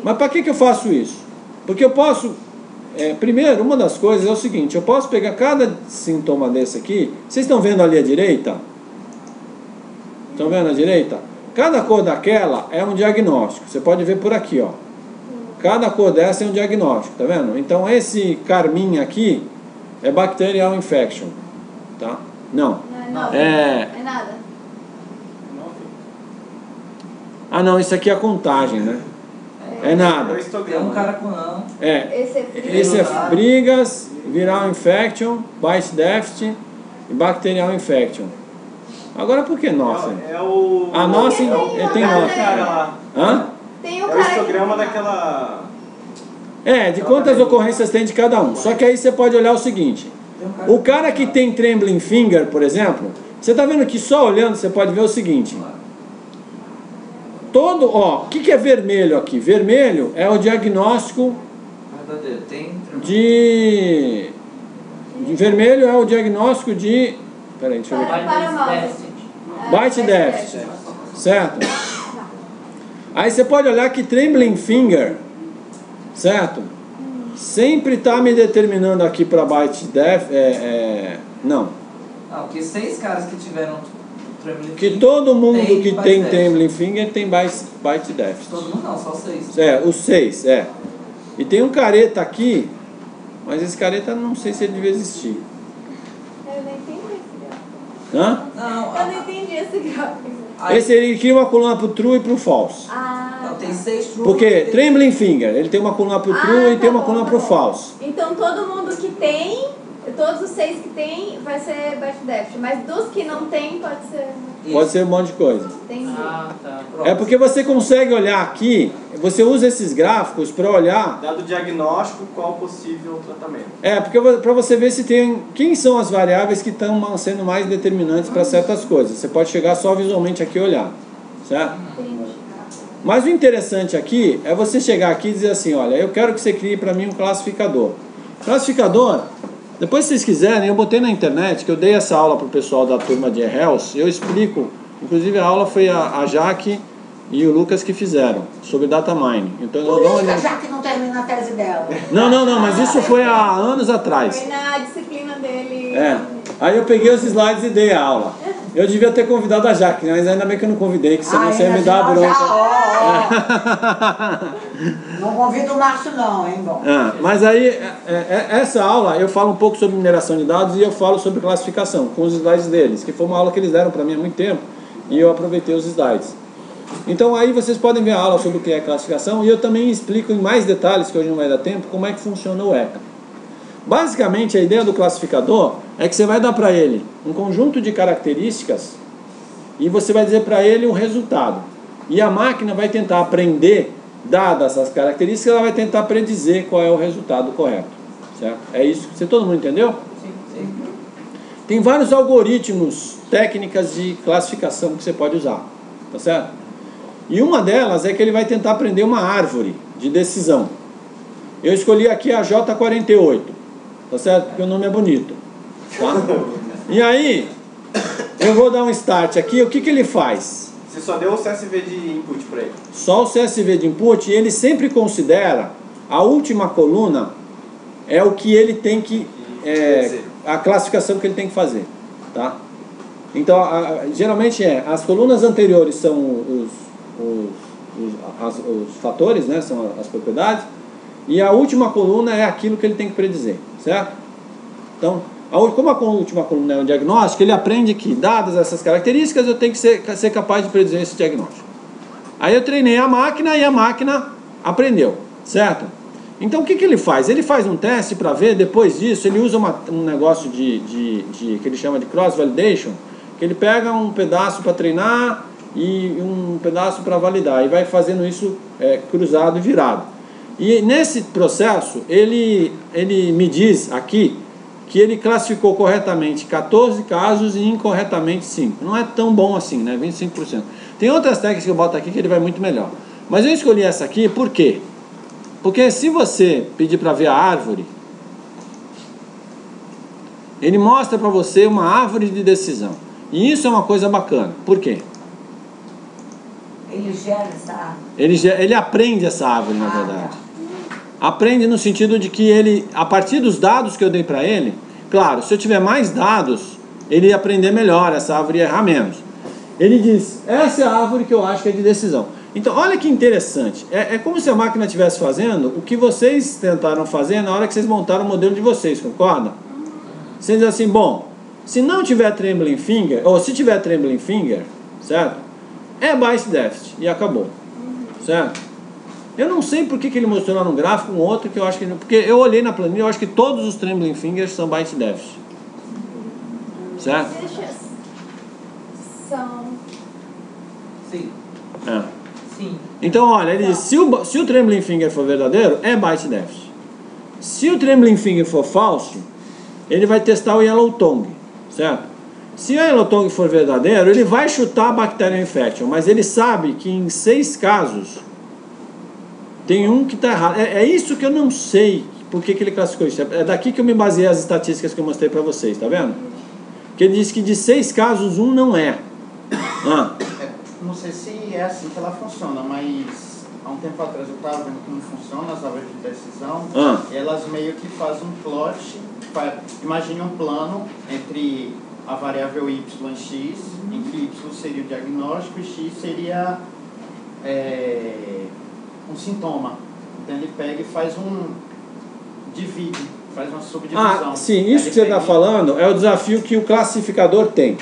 Mas para que eu faço isso? Porque eu posso... primeiro, uma das coisas é o seguinte, eu posso pegar cada sintoma desse aqui. Vocês estão vendo ali à direita? Estão vendo à direita? Cada cor daquela é um diagnóstico. Você pode ver por aqui, ó. Cada cor dessa é um diagnóstico, tá vendo? Então esse carminho aqui é bacterial infection, tá? Não. Não é nada. Ah, não, isso aqui é a contagem, né? É nada. É um cara com não. É. Esse é brigas, viral infection, bite deficit e bacterial infection. Agora por que nossa? A nossa tem nossa. Hã? Tem o histograma daquela. É, de quantas ocorrências tem de cada um. Só que aí você pode olhar o seguinte: o cara que tem trembling finger, por exemplo, você tá vendo que só olhando você pode ver o seguinte. Todo, ó, o que, que é vermelho aqui? Vermelho é o diagnóstico de... Vermelho é o diagnóstico de... Peraí, deixa eu ver aqui. Bite deficit. Certo? Aí você pode olhar que trembling finger, certo? Sempre está me determinando aqui para bite deficit. Não. Ah, porque 6 caras que tiveram... Que todo mundo que tem trembling finger tem bite deficit. Todo mundo não, só 6. É, os 6, é. E tem um careta aqui, mas esse careta não sei se ele devia existir. Eu não entendi esse gráfico. Hã? Não, eu não entendi esse gráfico. Esse ele cria uma coluna pro true e pro false. Ah, então tem 6 true. Porque trembling finger, ele tem uma coluna pro true e tem uma coluna pro false. Então todo mundo que tem... Todos os 6 que tem vai ser bite deficit, mas dos que não tem pode ser... Pode ser um monte de coisa. Entendi. Ah, tá. É porque você consegue olhar aqui, você usa esses gráficos para olhar... Dado o diagnóstico, qual o possível tratamento. É, porque para você ver se tem... Quem são as variáveis que estão sendo mais determinantes para certas coisas. Você pode chegar só visualmente aqui e olhar, certo? Entendi. Mas o interessante aqui é você chegar aqui e dizer assim, olha, eu quero que você crie para mim um classificador. Classificador... Depois, se vocês quiserem, eu botei na internet, que eu dei essa aula para o pessoal da turma de E-Health, eu explico, inclusive a aula foi a Jaque e o Lucas que fizeram, sobre data mining. Então, por isso que a Jaque não termina a tese dela. Não, não, não, mas isso foi há anos atrás. Foi na disciplina dele. É, aí eu peguei os slides e dei a aula. Eu devia ter convidado a Jaque, mas ainda bem que eu não convidei, que senão você ia me dar a bronca. Não convido o Márcio não, hein, bom. Mas aí, essa aula eu falo um pouco sobre mineração de dados e eu falo sobre classificação, com os slides deles, que foi uma aula que eles deram para mim há muito tempo e eu aproveitei os slides. Então aí vocês podem ver a aula sobre o que é classificação e eu também explico em mais detalhes, que hoje não vai dar tempo, como é que funciona o Weka. Basicamente a ideia do classificador é que você vai dar para ele um conjunto de características e você vai dizer para ele o resultado. E a máquina vai tentar aprender, dadas essas características, ela vai tentar predizer qual é o resultado correto. Certo? É isso. Você todo mundo entendeu? Sim, sim. Tem vários algoritmos, técnicas de classificação que você pode usar. Tá certo? E uma delas é que ele vai tentar aprender uma árvore de decisão. Eu escolhi aqui a J48. Tá certo? Porque o nome é bonito. Tá? E aí, eu vou dar um start aqui. O que, que ele faz? Você só deu o CSV de input para ele? Só o CSV de input, e ele sempre considera a última coluna é o que ele tem que... a classificação que ele tem que fazer. Tá? Então, geralmente as colunas anteriores são os fatores, né? São as propriedades, e a última coluna é aquilo que ele tem que predizer. Certo? Então... Como a última coluna é um diagnóstico, ele aprende que, dadas essas características, eu tenho que ser capaz de predizer esse diagnóstico. Aí eu treinei a máquina e a máquina aprendeu, certo? Então o que, que ele faz? Ele faz um teste para ver, depois disso, ele usa um negócio que ele chama de cross-validation, que ele pega um pedaço para treinar e um pedaço para validar, e vai fazendo isso cruzado e virado. E nesse processo, ele me diz aqui, que ele classificou corretamente 14 casos e incorretamente 5. Não é tão bom assim, né? 25%. Tem outras técnicas que eu boto aqui que ele vai muito melhor. Mas eu escolhi essa aqui por quê? Porque se você pedir para ver a árvore, ele mostra para você uma árvore de decisão. E isso é uma coisa bacana. Por quê? Ele gera essa árvore. Ele aprende essa árvore, na verdade. Aprende no sentido de que ele, a partir dos dados que eu dei para ele, claro, se eu tiver mais dados, ele ia aprender melhor, essa árvore ia errar menos. Ele diz, essa é a árvore que eu acho que é de decisão. Então, olha que interessante. É como se a máquina estivesse fazendo o que vocês tentaram fazer na hora que vocês montaram o modelo de vocês, concorda? Vocês dizem assim, bom, se não tiver trembling finger, ou se tiver trembling finger, certo? É bias deficit, e acabou, certo? Eu não sei por que ele mostrou lá no gráfico um outro que eu acho que... Porque eu olhei na planilha, eu acho que todos os trembling fingers são bias deficit, certo? São... Sim. É. Sim. Então, olha, ele diz, se o trembling finger for verdadeiro, é bias deficit. Se o trembling finger for falso, ele vai testar o yellow tongue, certo? Se o yellow tongue for verdadeiro, ele vai chutar a bacterial infection, mas ele sabe que em 6 casos... Tem um que está errado. É isso que eu não sei por que ele classificou isso. É daqui que eu me baseei as estatísticas que eu mostrei para vocês, tá vendo? Que ele disse que de 6 casos, 1 não é. Não sei se é assim que ela funciona, mas há um tempo atrás eu estava vendo como funciona as árvores de decisão. Elas meio que fazem um plot. Imagine um plano entre a variável y e x, em que y seria o diagnóstico e x seria... um sintoma. Então ele pega e faz divide, faz uma subdivisão. Ah, sim, isso que você está falando é o desafio que o classificador tem.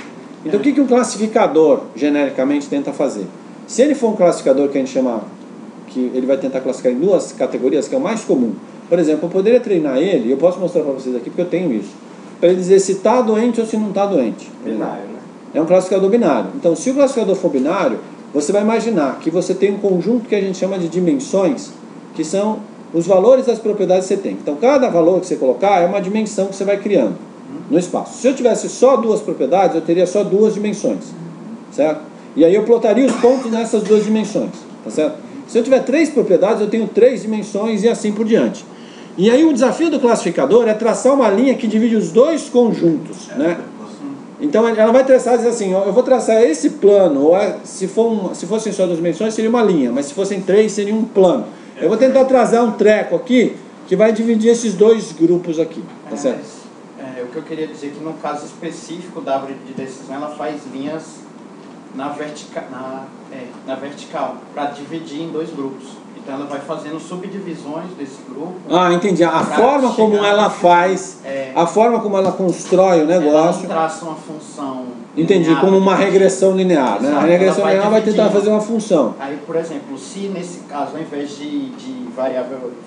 Então o que o classificador genericamente tenta fazer? Se ele for um classificador que a gente chama, que ele vai tentar classificar em 2 categorias, que é o mais comum. Por exemplo, eu poderia treinar ele, eu posso mostrar para vocês aqui, porque eu tenho isso, para ele dizer se está doente ou se não está doente. Binário, né? É um classificador binário. Então se o classificador for binário, você vai imaginar que você tem um conjunto que a gente chama de dimensões, que são os valores das propriedades que você tem. Então, cada valor que você colocar é uma dimensão que você vai criando no espaço. Se eu tivesse só 2 propriedades, eu teria só 2 dimensões, certo? E aí eu plotaria os pontos nessas 2 dimensões, tá certo? Se eu tiver 3 propriedades, eu tenho 3 dimensões e assim por diante. E aí o desafio do classificador é traçar uma linha que divide os 2 conjuntos, né? Então ela vai traçar, diz assim, eu vou traçar esse plano, ou se fossem só 2 dimensões seria uma linha, mas se fossem 3 seria um plano. Eu vou tentar traçar um treco aqui, que vai dividir esses 2 grupos aqui, tá certo? O que eu queria dizer é que no caso específico da árvore de decisão, ela faz linhas na vertical, para dividir em 2 grupos. Então ela vai fazendo subdivisões desse grupo. Ah, entendi. A forma como ela faz, a forma como ela constrói o negócio. Ela traça uma função. Entendi, linear, como uma regressão linear, né? A regressão linear vai tentar fazer uma função. Aí, por exemplo, se nesse caso, ao invés de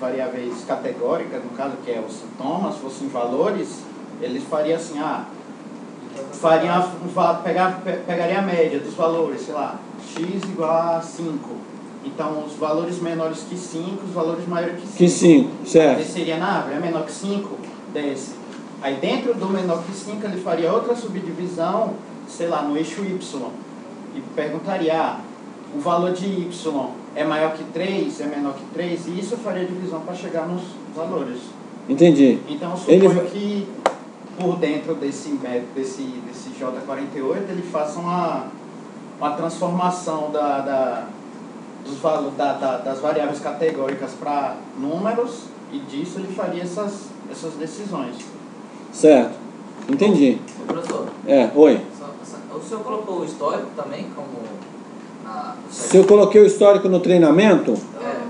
variáveis categóricas, no caso que é os sintomas, fossem valores, eles fariam assim, pegaria a média dos valores, sei lá, x igual a 5. Então, os valores menores que 5, os valores maiores que 5. Que 5, certo. Desceria na árvore, é menor que 5, desce. Aí, dentro do menor que 5, ele faria outra subdivisão, sei lá, no eixo Y. E perguntaria, o valor de Y é maior que 3, é menor que 3? E isso eu faria divisão para chegar nos valores. Entendi. Então, eu suponho que, por dentro desse J48, ele faça uma transformação das variáveis categóricas para números, e disso ele faria essas decisões. Certo, entendi. Professor? Oi. O senhor colocou o histórico também como... Se eu coloquei o histórico no treinamento?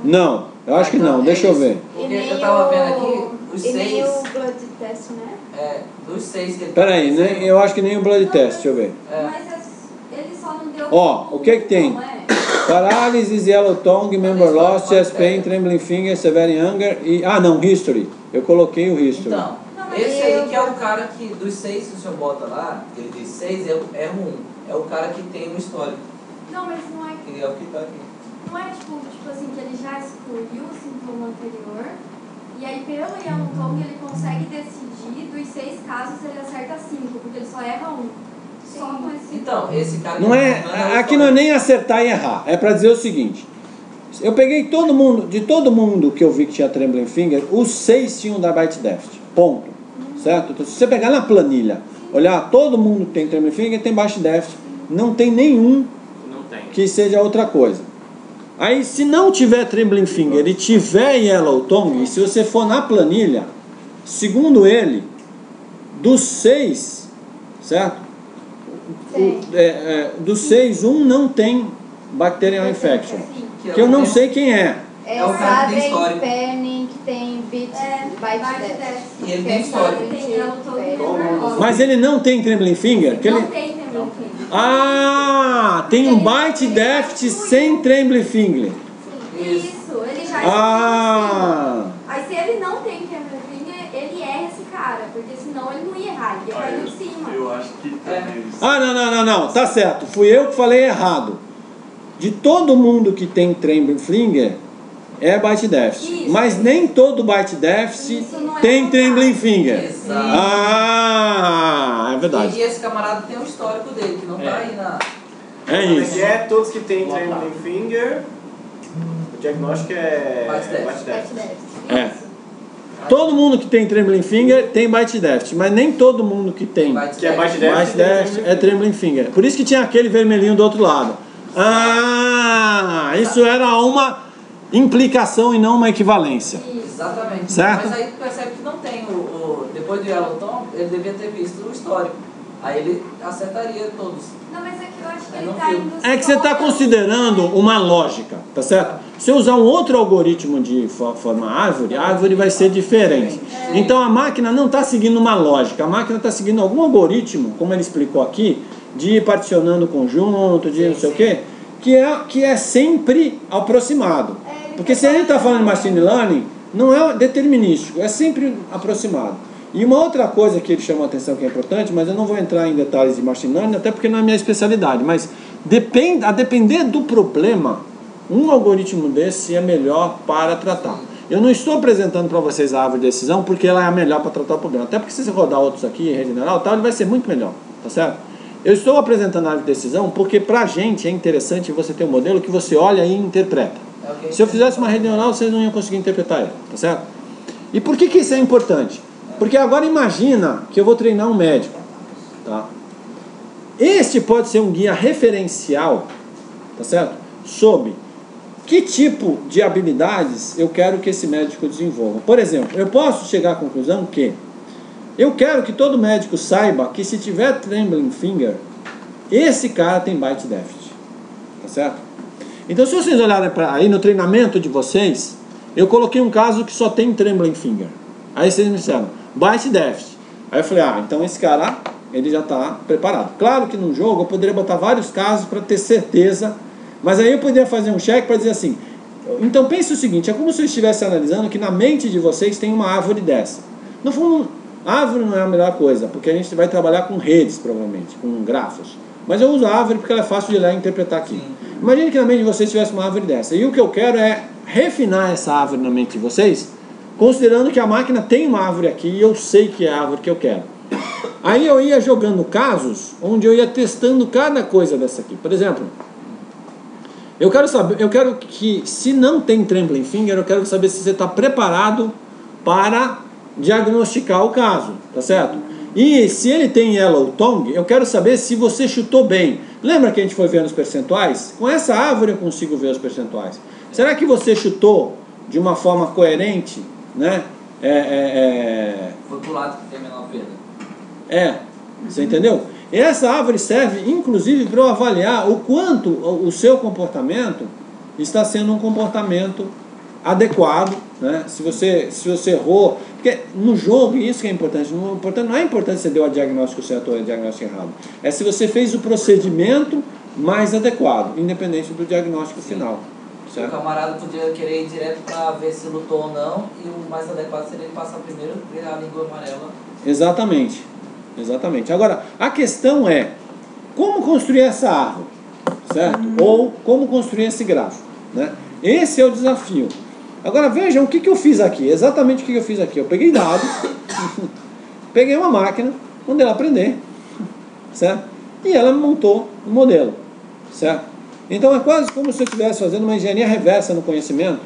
Não, eu acho que não, deixa eu ver. Porque eu estava vendo aqui os 6... E nem o blood test, né? Dos 6 que ele... Peraí, eu acho que nem o blood test, deixa eu ver. Mas ele só não deu... o que tem? Parálises, yellow tongue, member loss, chest pain, trembling finger, severe anger e... Ah, não, history. Eu coloquei o history. Então, esse aí que é o cara que dos 6 que o senhor bota lá, ele diz 6 é 1. É o cara que tem um histórico. Não, mas não é... Que é o que tá aqui. Não é tipo assim, que ele já excluiu o sintoma anterior e aí pelo yellow tongue ele consegue decidir dos 6 casos ele acerta 5, porque ele só erra 1. Então, esse cara... Não é, aqui não é nem acertar e errar. É para dizer o seguinte. Eu peguei todo mundo, de todo mundo que eu vi que tinha trembling finger, os 6 tinham da byte deficit. Ponto. Certo? Então, se você pegar na planilha, olhar, todo mundo que tem trembling finger tem baixo déficit. Não tem nenhum que seja outra coisa. Aí, se não tiver trembling finger e tiver yellow tongue, se você for na planilha, segundo ele, dos 6, certo? Dos 6, 1 não tem bacterial infection. Que eu não sei quem é. É o cara que tem histórico. E ele tem histórico. Mas ele não tem trembling finger? Não tem trembling finger. Ah, tem um byte déficit sem trembling finger. Isso, ele já... Aí se ele não tem trembling finger, ele erra esse cara, porque senão ele não ia errar, ele ia cair em cima. Eu acho que tem isso. Ah, não, tá certo, fui eu que falei errado. De todo mundo que tem trembling finger, é byte déficit. Isso. Mas nem todo byte déficit tem trembling finger. Exato. Ah, é verdade. E esse camarada tem um histórico dele, que não tá aí na... É isso. É todos que tem trembling finger, o diagnóstico é byte déficit. É. Todo mundo que tem trembling finger tem byte déficit, mas nem todo mundo que tem byte déficit é trembling finger. Por isso que tinha aquele vermelhinho do outro lado. Ah, isso era uma... implicação e não uma equivalência. Exatamente. Certo? Mas aí tu percebe que não tem o depois do yellow tongue, ele devia ter visto o histórico. Aí ele acertaria todos. Não, mas é que eu acho que ele está indo... É que você está considerando uma lógica, tá certo? Se eu usar um outro algoritmo de formar árvore, a árvore vai ser diferente. Então a máquina não está seguindo uma lógica, a máquina está seguindo algum algoritmo, como ele explicou aqui, de ir particionando o conjunto, de não sei o quê, que é sempre aproximado. Porque se a gente está falando de machine learning, não é determinístico, é sempre aproximado. E uma outra coisa que ele chamou a atenção que é importante, mas eu não vou entrar em detalhes de machine learning, até porque não é minha especialidade, mas a depender do problema, um algoritmo desse é melhor para tratar. Eu não estou apresentando para vocês a árvore de decisão porque ela é a melhor para tratar o problema. Até porque se você rodar outros aqui em rede neural, tal, ele vai ser muito melhor, tá certo? Eu estou apresentando a árvore de decisão porque para a gente é interessante você ter um modelo que você olha e interpreta. Se eu fizesse uma rede neural, vocês não iam conseguir interpretar ela, tá certo? E por que isso é importante? Porque agora imagina que eu vou treinar um médico, tá? Este pode ser um guia referencial, tá certo? Sobre que tipo de habilidades eu quero que esse médico desenvolva. Por exemplo, eu posso chegar à conclusão que eu quero que todo médico saiba que se tiver trembling finger, esse cara tem byte deficit, tá certo? Então, se vocês olharem para aí no treinamento de vocês, eu coloquei um caso que só tem trembling finger. Aí vocês me disseram, byte deficit. Aí eu falei, então esse cara, ele já está preparado. Claro que num jogo eu poderia botar vários casos para ter certeza, mas aí eu poderia fazer um check para dizer assim, então pense o seguinte, é como se eu estivesse analisando que na mente de vocês tem uma árvore dessa. No fundo, árvore não é a melhor coisa, porque a gente vai trabalhar com redes, provavelmente, com grafos. Mas eu uso a árvore porque ela é fácil de ler e interpretar aqui. Imagine que na mente de vocês tivesse uma árvore dessa. E o que eu quero é refinar essa árvore na mente de vocês, considerando que a máquina tem uma árvore aqui e eu sei que é a árvore que eu quero. Aí eu ia jogando casos onde eu ia testando cada coisa dessa aqui. Por exemplo, eu quero que, se não tem trembling finger, eu quero saber se você está preparado para diagnosticar o caso, tá certo? E se ele tem yellow tongue, eu quero saber se você chutou bem. Lembra que a gente foi vendo os percentuais? Com essa árvore eu consigo ver os percentuais. Será que você chutou de uma forma coerente, né? Foi pro lado que tem a menor perda. Você entendeu? E essa árvore serve, inclusive, para eu avaliar o quanto o seu comportamento está sendo um comportamento adequado, né? Se você errou, porque no jogo, isso que é importante, não é importante se deu o diagnóstico certo ou o diagnóstico errado, é se você fez o procedimento mais adequado, independente do diagnóstico final. Certo? O camarada podia querer ir direto para ver se lutou ou não, e o mais adequado seria ele passar primeiro a língua amarela. Exatamente, exatamente. Agora, a questão é como construir essa árvore, certo? Ou como construir esse grafo, né? Esse é o desafio. Agora vejam o que eu fiz aqui, exatamente o que eu fiz aqui. Eu peguei dados, peguei uma máquina, mandei ela aprender, certo? e ela montou um modelo, certo? Então é quase como se eu estivesse fazendo uma engenharia reversa no conhecimento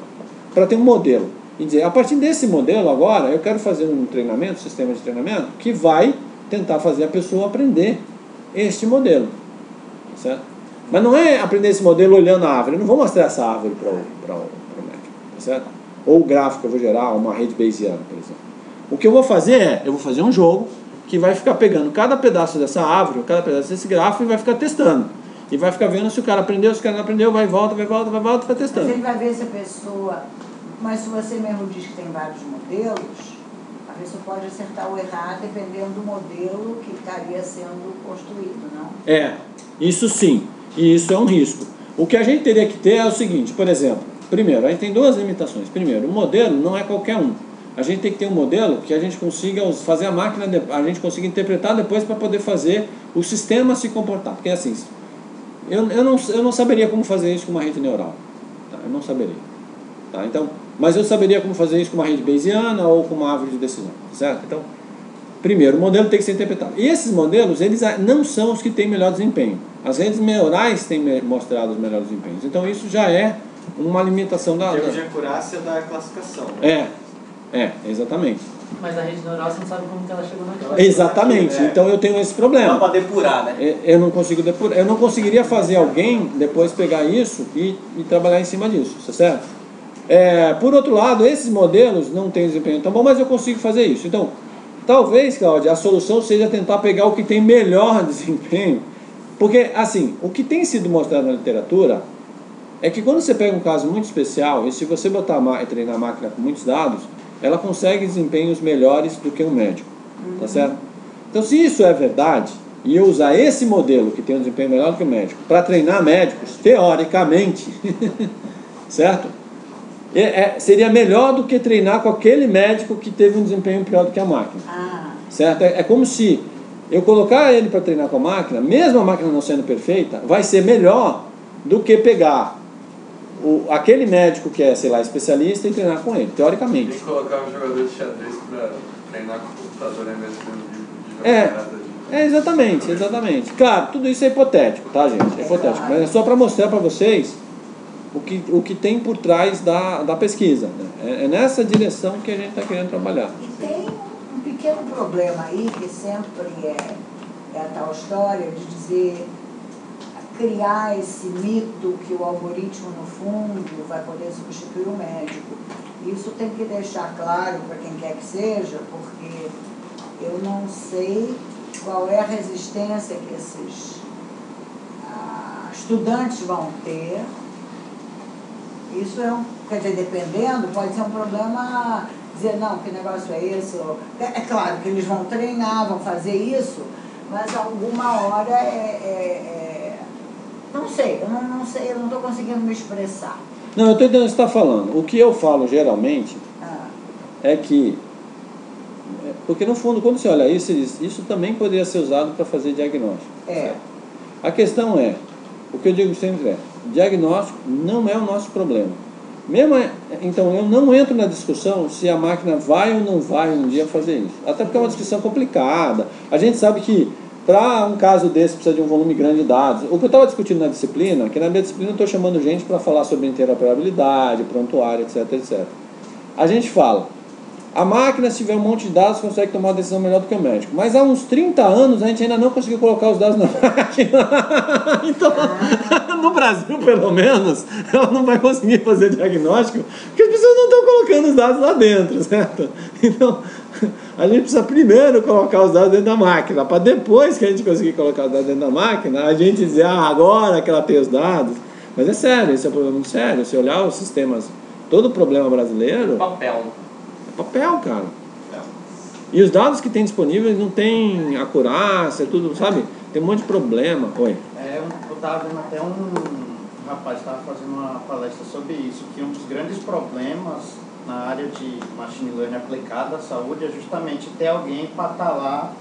para ter um modelo e dizer, a partir desse modelo agora eu quero fazer um treinamento, um sistema de treinamento que vai tentar fazer a pessoa aprender este modelo, certo? Mas não é aprender esse modelo olhando a árvore. Eu não vou mostrar essa árvore para o médico, certo? Ou o gráfico eu vou gerar, uma rede bayesiana, por exemplo. O que eu vou fazer é, eu vou fazer um jogo que vai ficar pegando cada pedaço dessa árvore, cada pedaço desse gráfico e vai ficar testando. E vai ficar vendo se o cara aprendeu, se o cara não aprendeu, vai e volta, vai e volta, vai e volta, vai testando. Mas ele vai ver se a pessoa... Mas se você mesmo diz que tem vários modelos, a pessoa pode acertar ou errar dependendo do modelo que estaria sendo construído, não? É, isso sim. E isso é um risco. O que a gente teria que ter é o seguinte, por exemplo, primeiro, a gente tem duas limitações. Primeiro, o modelo não é qualquer um. A gente tem que ter um modelo que a gente consiga fazer a máquina, a gente consiga interpretar depois para poder fazer o sistema se comportar. Porque assim, eu não saberia como fazer isso com uma rede neural. Tá? Eu não saberia. Tá? Então, mas eu saberia como fazer isso com uma rede bayesiana ou com uma árvore de decisão. Certo? Então, primeiro, o modelo tem que ser interpretado. E esses modelos, eles não são os que têm melhor desempenho. As redes neurais têm mostrado os melhores desempenhos. Então, isso já é uma limitação da... Em termos de acurácia da classificação. Né? É. É, exatamente. Mas a rede neural você não sabe como que ela chegou na história. Exatamente, então eu tenho esse problema. Não para depurar, né? Eu não consigo depurar. Eu não conseguiria fazer alguém depois pegar isso e trabalhar em cima disso, tá certo? É, por outro lado, esses modelos não têm desempenho tão bom, mas eu consigo fazer isso. Então, talvez, Cláudia, a solução seja tentar pegar o que tem melhor desempenho. Porque, assim, o que tem sido mostrado na literatura é que quando você pega um caso muito especial, e se você botar e treinar a máquina com muitos dados, ela consegue desempenhos melhores do que um médico, tá certo? Então, se isso é verdade, e eu usar esse modelo que tem um desempenho melhor do que o médico, para treinar médicos, teoricamente, certo? Seria melhor do que treinar com aquele médico que teve um desempenho pior do que a máquina, certo? É como se eu colocar ele para treinar com a máquina, mesmo a máquina não sendo perfeita, vai ser melhor do que pegar... aquele médico que é, sei lá, especialista e treinar com ele, teoricamente. Tem que colocar um jogador de xadrez para treinar com o computador ao invés de jogar exatamente, exatamente. Claro, tudo isso é hipotético, tá, gente? É hipotético. Mas é só para mostrar para vocês o que tem por trás da pesquisa. Né? É nessa direção que a gente está querendo trabalhar. E tem um pequeno problema aí, que sempre é a tal história de dizer... criar esse mito que o algoritmo, no fundo, vai poder substituir o médico. Isso tem que deixar claro para quem quer que seja, porque eu não sei qual é a resistência que esses estudantes vão ter. Isso é quer dizer, dependendo, pode ser um problema dizer, não, que negócio é esse? É claro que eles vão treinar, vão fazer isso, mas alguma hora não sei, eu não estou conseguindo me expressar. Não, eu estou entendendo o que você está falando. O que eu falo geralmente é que... Porque no fundo, quando você olha isso, isso também poderia ser usado para fazer diagnóstico. Certo? A questão é, o que eu digo sempre é, diagnóstico não é o nosso problema. Então, eu não entro na discussão se a máquina vai ou não vai um dia fazer isso. Até porque é uma discussão complicada. A gente sabe que para um caso desse precisa de um volume grande de dados. O que eu estava discutindo na disciplina, que na minha disciplina eu estou chamando gente para falar sobre interoperabilidade, prontuário, etc, etc. A gente fala, a máquina, se tiver um monte de dados, consegue tomar uma decisão melhor do que o médico. Mas há uns 30 anos a gente ainda não conseguiu colocar os dados na máquina. Então, no Brasil, pelo menos, ela não vai conseguir fazer diagnóstico, porque as pessoas não estão colocando os dados lá dentro, certo? Então... a gente precisa primeiro colocar os dados dentro da máquina, para depois que a gente conseguir colocar os dados dentro da máquina, a gente dizer, agora que ela tem os dados. Mas é sério, esse é um problema muito sério. Se olhar os sistemas, todo o problema brasileiro... É papel, cara. E os dados que tem disponíveis não tem acurácia, tudo, sabe? Tem um monte de problema. Oi? Eu estava vendo até um rapaz estava fazendo uma palestra sobre isso, que um dos grandes problemas na área de machine learning aplicada à saúde é justamente ter alguém para estar lá,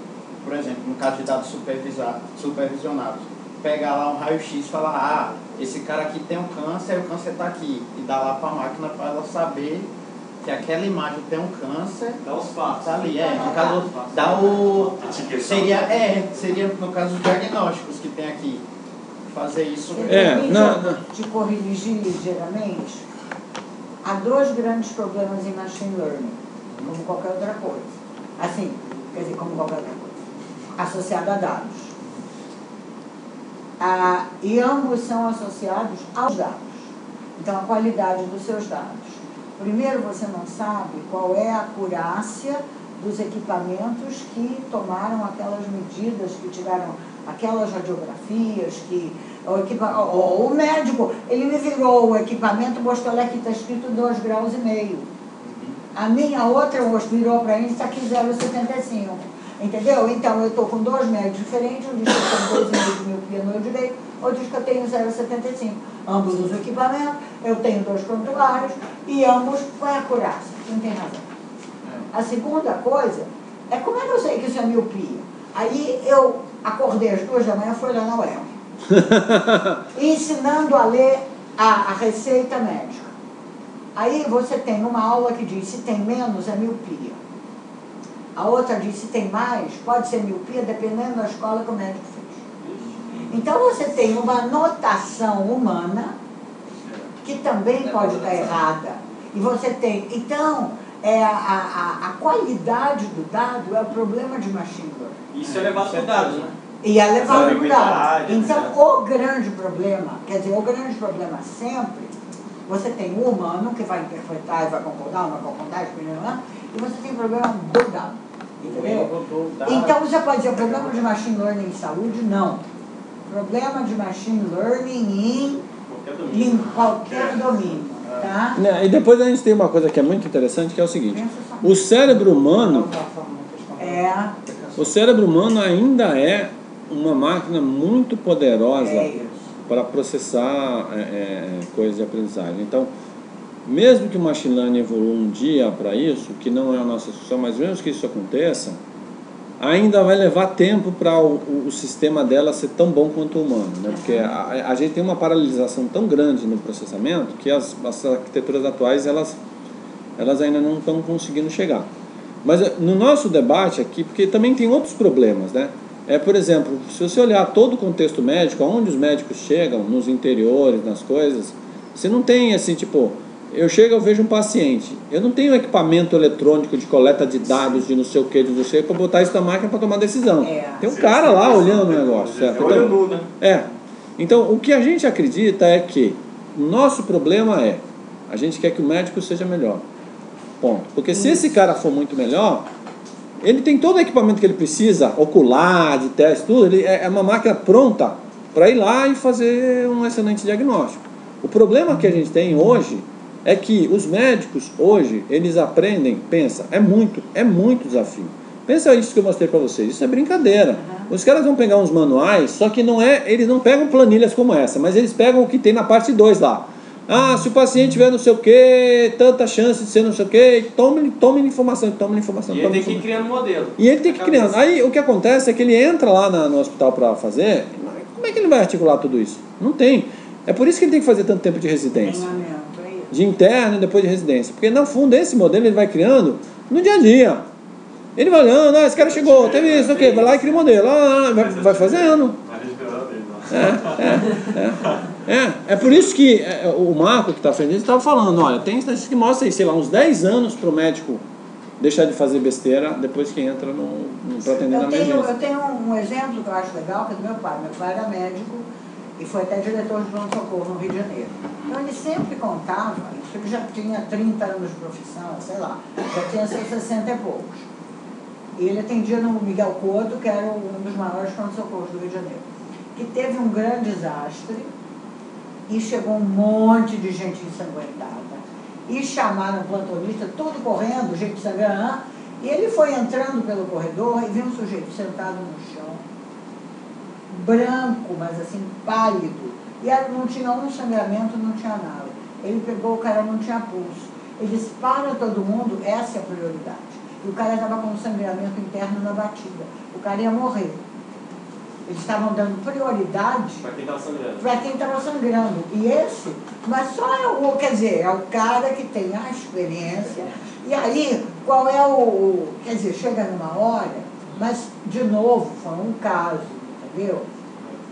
por exemplo, no caso de dados supervisionados, pegar lá um raio-x e falar, esse cara aqui tem um câncer, o câncer está aqui, e dá lá para a máquina para ela saber se aquela imagem tem um câncer, dá os passos. Tá ali, é. No caso, dá o. Seria no caso os diagnósticos que tem aqui. Fazer isso. De corrigir ligeiramente, há dois grandes problemas em machine learning, como qualquer outra coisa. Assim, quer dizer, como qualquer outra coisa. Associado a dados. E ambos são associados aos dados. Então, a qualidade dos seus dados. Primeiro, você não sabe qual é a acurácia dos equipamentos que tomaram aquelas medidas, que tiraram aquelas radiografias, que o médico, ele me virou o equipamento, mostrou lá que está escrito 2 graus e meio. A minha outra virou para mim e está aqui 0,75. Entendeu? Então, eu estou com dois médicos diferentes, um diz que eu tenho 2,5 de miopia no direito, outro diz que eu tenho 0,75. Ambos usam equipamento, eu tenho 2 prontuários e ambos vai acurar. Não tem razão. A segunda coisa é como é que eu sei que isso é miopia? Aí eu acordei às 2 da manhã, fui lá na UEM, ensinando a ler a receita médica. Aí você tem uma aula que diz, se tem menos, é miopia. A outra diz, se tem mais, pode ser miopia, dependendo da escola que o médico fez. Então você tem uma notação humana que também pode estar errada. E você tem... Então, a qualidade do dado é o problema de machine learning. Isso é levado para o dado, né? E é levado para o dado. Então, o grande problema, quer dizer, o grande problema sempre, você tem o humano que vai interpretar e vai concordar, não vai concordar, e você tem o problema do dado, entendeu? Então você pode dizer, o problema de machine learning em saúde, não. Problema de machine learning em qualquer domínio, tá? E depois a gente tem uma coisa que é muito interessante, que é o seguinte, o cérebro humano, ainda é uma máquina muito poderosa para processar coisas de aprendizagem. Então, mesmo que o machine learning evolua um dia para isso, que não é a nossa solução, mas mesmo que isso aconteça, ainda vai levar tempo para o sistema dela ser tão bom quanto o humano, né? Porque a gente tem uma paralisação tão grande no processamento que as arquiteturas atuais elas ainda não estão conseguindo chegar. Mas no nosso debate aqui, porque também tem outros problemas, né? Por exemplo, se você olhar todo o contexto médico, aonde os médicos chegam, nos interiores, nas coisas, você não tem assim, tipo... Eu chego, eu vejo um paciente. Eu não tenho equipamento eletrônico de coleta de dados, de não sei o que, de não sei, para botar isso na máquina para tomar decisão. Tem um cara lá olhando o negócio. Certo? Então, então, o que a gente acredita é que o nosso problema é a gente quer que o médico seja melhor. Ponto. Porque se esse cara for muito melhor, ele tem todo o equipamento que ele precisa, ocular, de teste, tudo. Ele é uma máquina pronta para ir lá e fazer um excelente diagnóstico. O problema que a gente tem hoje é que os médicos hoje, eles aprendem, pensa, é muito desafio. Pensa isso que eu mostrei para vocês, isso é brincadeira. Os caras vão pegar uns manuais, só que eles não pegam planilhas como essa, mas eles pegam o que tem na parte 2 lá. Ah, se o paciente tiver não sei o que, tanta chance de ser não sei o que, tome informação. E ele tem que ir criando um modelo. Aí o que acontece é que ele entra lá no hospital para fazer, como é que ele vai articular tudo isso? Não tem. É por isso que ele tem que fazer tanto tempo de residência. De interno e depois de residência. Porque, no fundo, esse modelo ele vai criando no dia a dia. Ele vai olhando, esse cara chegou, teve isso, ok, vai lá e cria o modelo. Vai fazendo. É por isso que o Marco, que está frente, estava falando, olha, tem estatística que mostra aí, sei lá, uns 10 anos para o médico deixar de fazer besteira depois que entra para atender na emergência. Eu tenho um exemplo que eu acho legal, que é do meu pai. Meu pai era médico e foi até diretor de pronto-socorro no Rio de Janeiro. Então ele sempre contava, ele já tinha 30 anos de profissão, sei lá, já tinha seus 60 e poucos. E ele atendia no Miguel Couto, que era um dos maiores pronto-socorros do Rio de Janeiro, que teve um grande desastre e chegou um monte de gente ensanguentada. E chamaram o plantonista, todo correndo, gente sangrando, e ele foi entrando pelo corredor e viu um sujeito sentado no chão, branco, mas assim, pálido, e não tinha um sangramento, não tinha nada. Ele pegou, o cara não tinha pulso. Ele disse, para todo mundo, essa é a prioridade. E o cara estava com um sangramento interno na batida. O cara ia morrer. Eles estavam dando prioridade para quem estava sangrando. E esse, mas só é o, quer dizer, é o cara que tem a experiência. E aí, qual é o, quer dizer, chega numa hora, mas de novo, foi um caso, entendeu?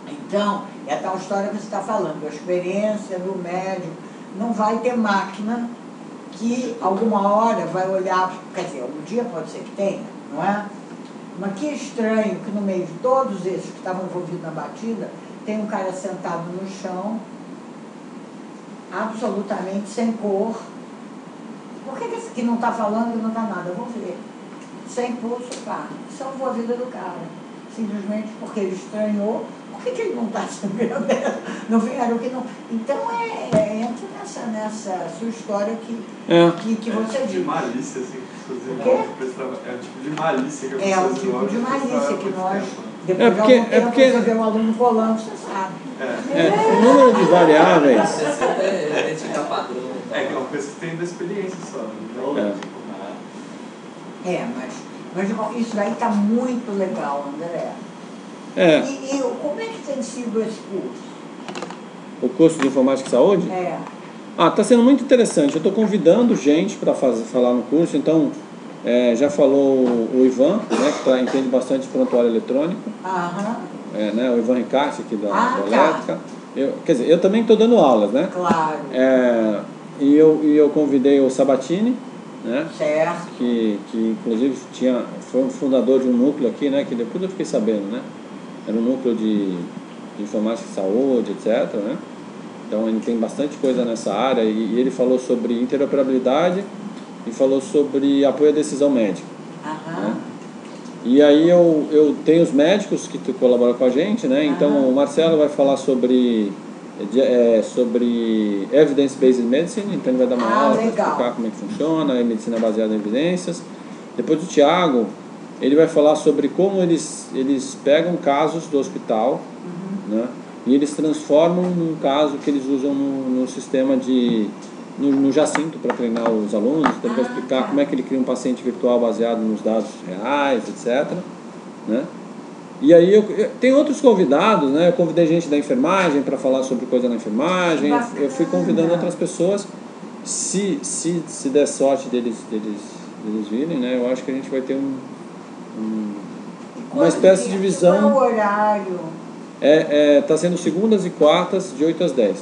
Então, é tal história que você está falando, a experiência do médium, não vai ter máquina que alguma hora vai olhar, quer dizer, um dia pode ser que tenha, não é? Mas que estranho que no meio de todos esses que estavam envolvidos na batida, tem um cara sentado no chão, absolutamente sem cor. Por que esse aqui não está falando e não está nada? Eu vou ver. Sem pulso, pá. Salvou a vida do cara. Simplesmente porque ele estranhou. Por que ele não está sangrando? Não vieram que não. Então entra nessa sua história que você diz. É um tipo de malícia, assim, que as pessoas é um tipo de malícia que eu preciso. É um tipo de malícia que nós, depois de algum tempo, você vê um aluno colando, você sabe. O número de variáveis. É que é uma coisa que tem da experiência só. Então, mas isso daí está muito legal, André. E como é que tem sido esse curso? O curso de Informática e Saúde? Está sendo muito interessante. Eu estou convidando gente para falar no curso. Então, já falou o Ivan, né, que entende bastante de prontuário eletrônico. O Ivan Ricarte, aqui da Elétrica. Quer dizer, eu também estou dando aulas, né? Claro. E eu convidei o Sabatini, né? Certo. Que inclusive foi um fundador de um núcleo aqui, né? Que depois eu fiquei sabendo, né? Era um núcleo de informática e saúde, etc. Né? Então ele tem bastante coisa nessa área e ele falou sobre interoperabilidade e falou sobre apoio à decisão médica. Né? E aí eu tenho os médicos que colaboram com a gente, né? Então o Marcelo vai falar sobre evidence-based medicine, então ele vai dar uma aula para explicar como é que funciona, a medicina baseada em evidências. Depois o Tiago, ele vai falar sobre como eles pegam casos do hospital, né, e eles transformam num caso que eles usam no sistema no Jacinto para treinar os alunos, então para explicar como é que ele cria um paciente virtual baseado nos dados reais, etc. Né? E aí tem outros convidados, né? Eu convidei gente da enfermagem para falar sobre coisa na enfermagem, eu fui convidando outras pessoas, se der sorte deles virem, né? Eu acho que a gente vai ter uma espécie de visão. Qual horário? Está sendo segundas e quartas de 8 às 10.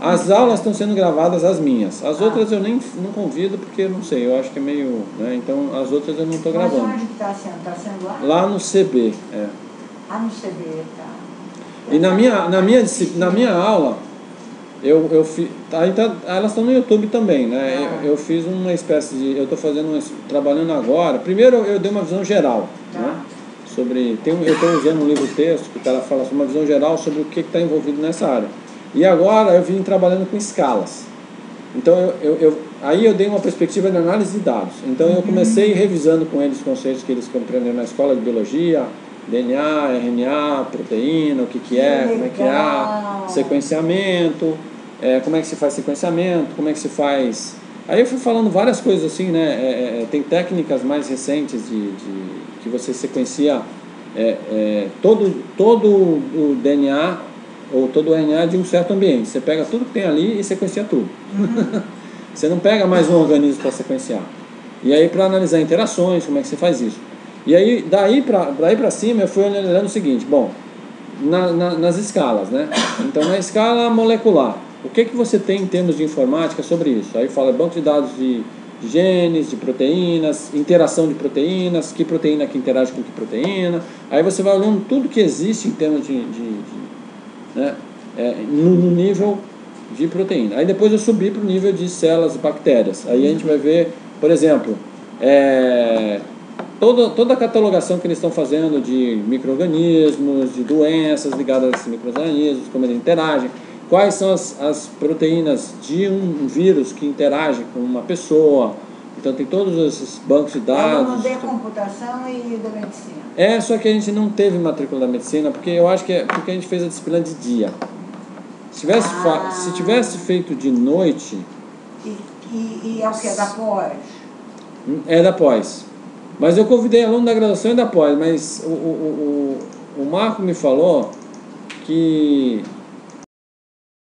As aulas estão sendo gravadas, as minhas. As outras eu não convido porque não sei, eu acho que é meio, né? Então as outras eu não estou gravando. Mas onde que está sendo? Está sendo lá? Lá no CB, no CB, tá. E na minha aula eu fiz. Elas estão no YouTube também, né? Eu fiz uma espécie de. Eu estou trabalhando agora. Primeiro eu dei uma visão geral, né? Sobre. Eu estou usando um livro-texto que o cara fala sobre uma visão geral sobre o que está envolvido nessa área. E agora eu vim trabalhando com escalas. Então aí eu dei uma perspectiva de análise de dados. Então eu comecei revisando com eles conceitos que eles compreenderam na escola de biologia. DNA, RNA, proteína, o que é, como é que é, sequenciamento, como é que se faz sequenciamento, como é que se faz... Aí eu fui falando várias coisas assim, né? Tem técnicas mais recentes que você sequencia todo o DNA ou todo o RNA de um certo ambiente. Você pega tudo que tem ali e sequencia tudo. Você não pega mais um organismo para sequenciar. E aí para analisar interações, como é que você faz isso? E aí, daí pra cima, eu fui olhando o seguinte, bom, nas escalas, né? Então, na escala molecular, o que você tem em termos de informática sobre isso? Aí fala banco de dados de genes, de proteínas, interação de proteínas, que proteína que interage com que proteína. Aí você vai olhando tudo que existe em termos no nível de proteína. Aí depois eu subi pro nível de células e bactérias. Aí a gente vai ver, por exemplo, toda a catalogação que eles estão fazendo de micro-organismos, de doenças ligadas a esses micro-organismos, como eles interagem, quais são as proteínas de um vírus que interage com uma pessoa. Então tem todos esses bancos de dados. Eu mandei computação e da medicina. Só que a gente não teve matrícula da medicina, porque eu acho que porque a gente fez a disciplina de dia. Se tivesse feito de noite... E é o que? É da pós? É da pós. Mas eu convidei aluno da graduação e da pós, mas O Marco me falou que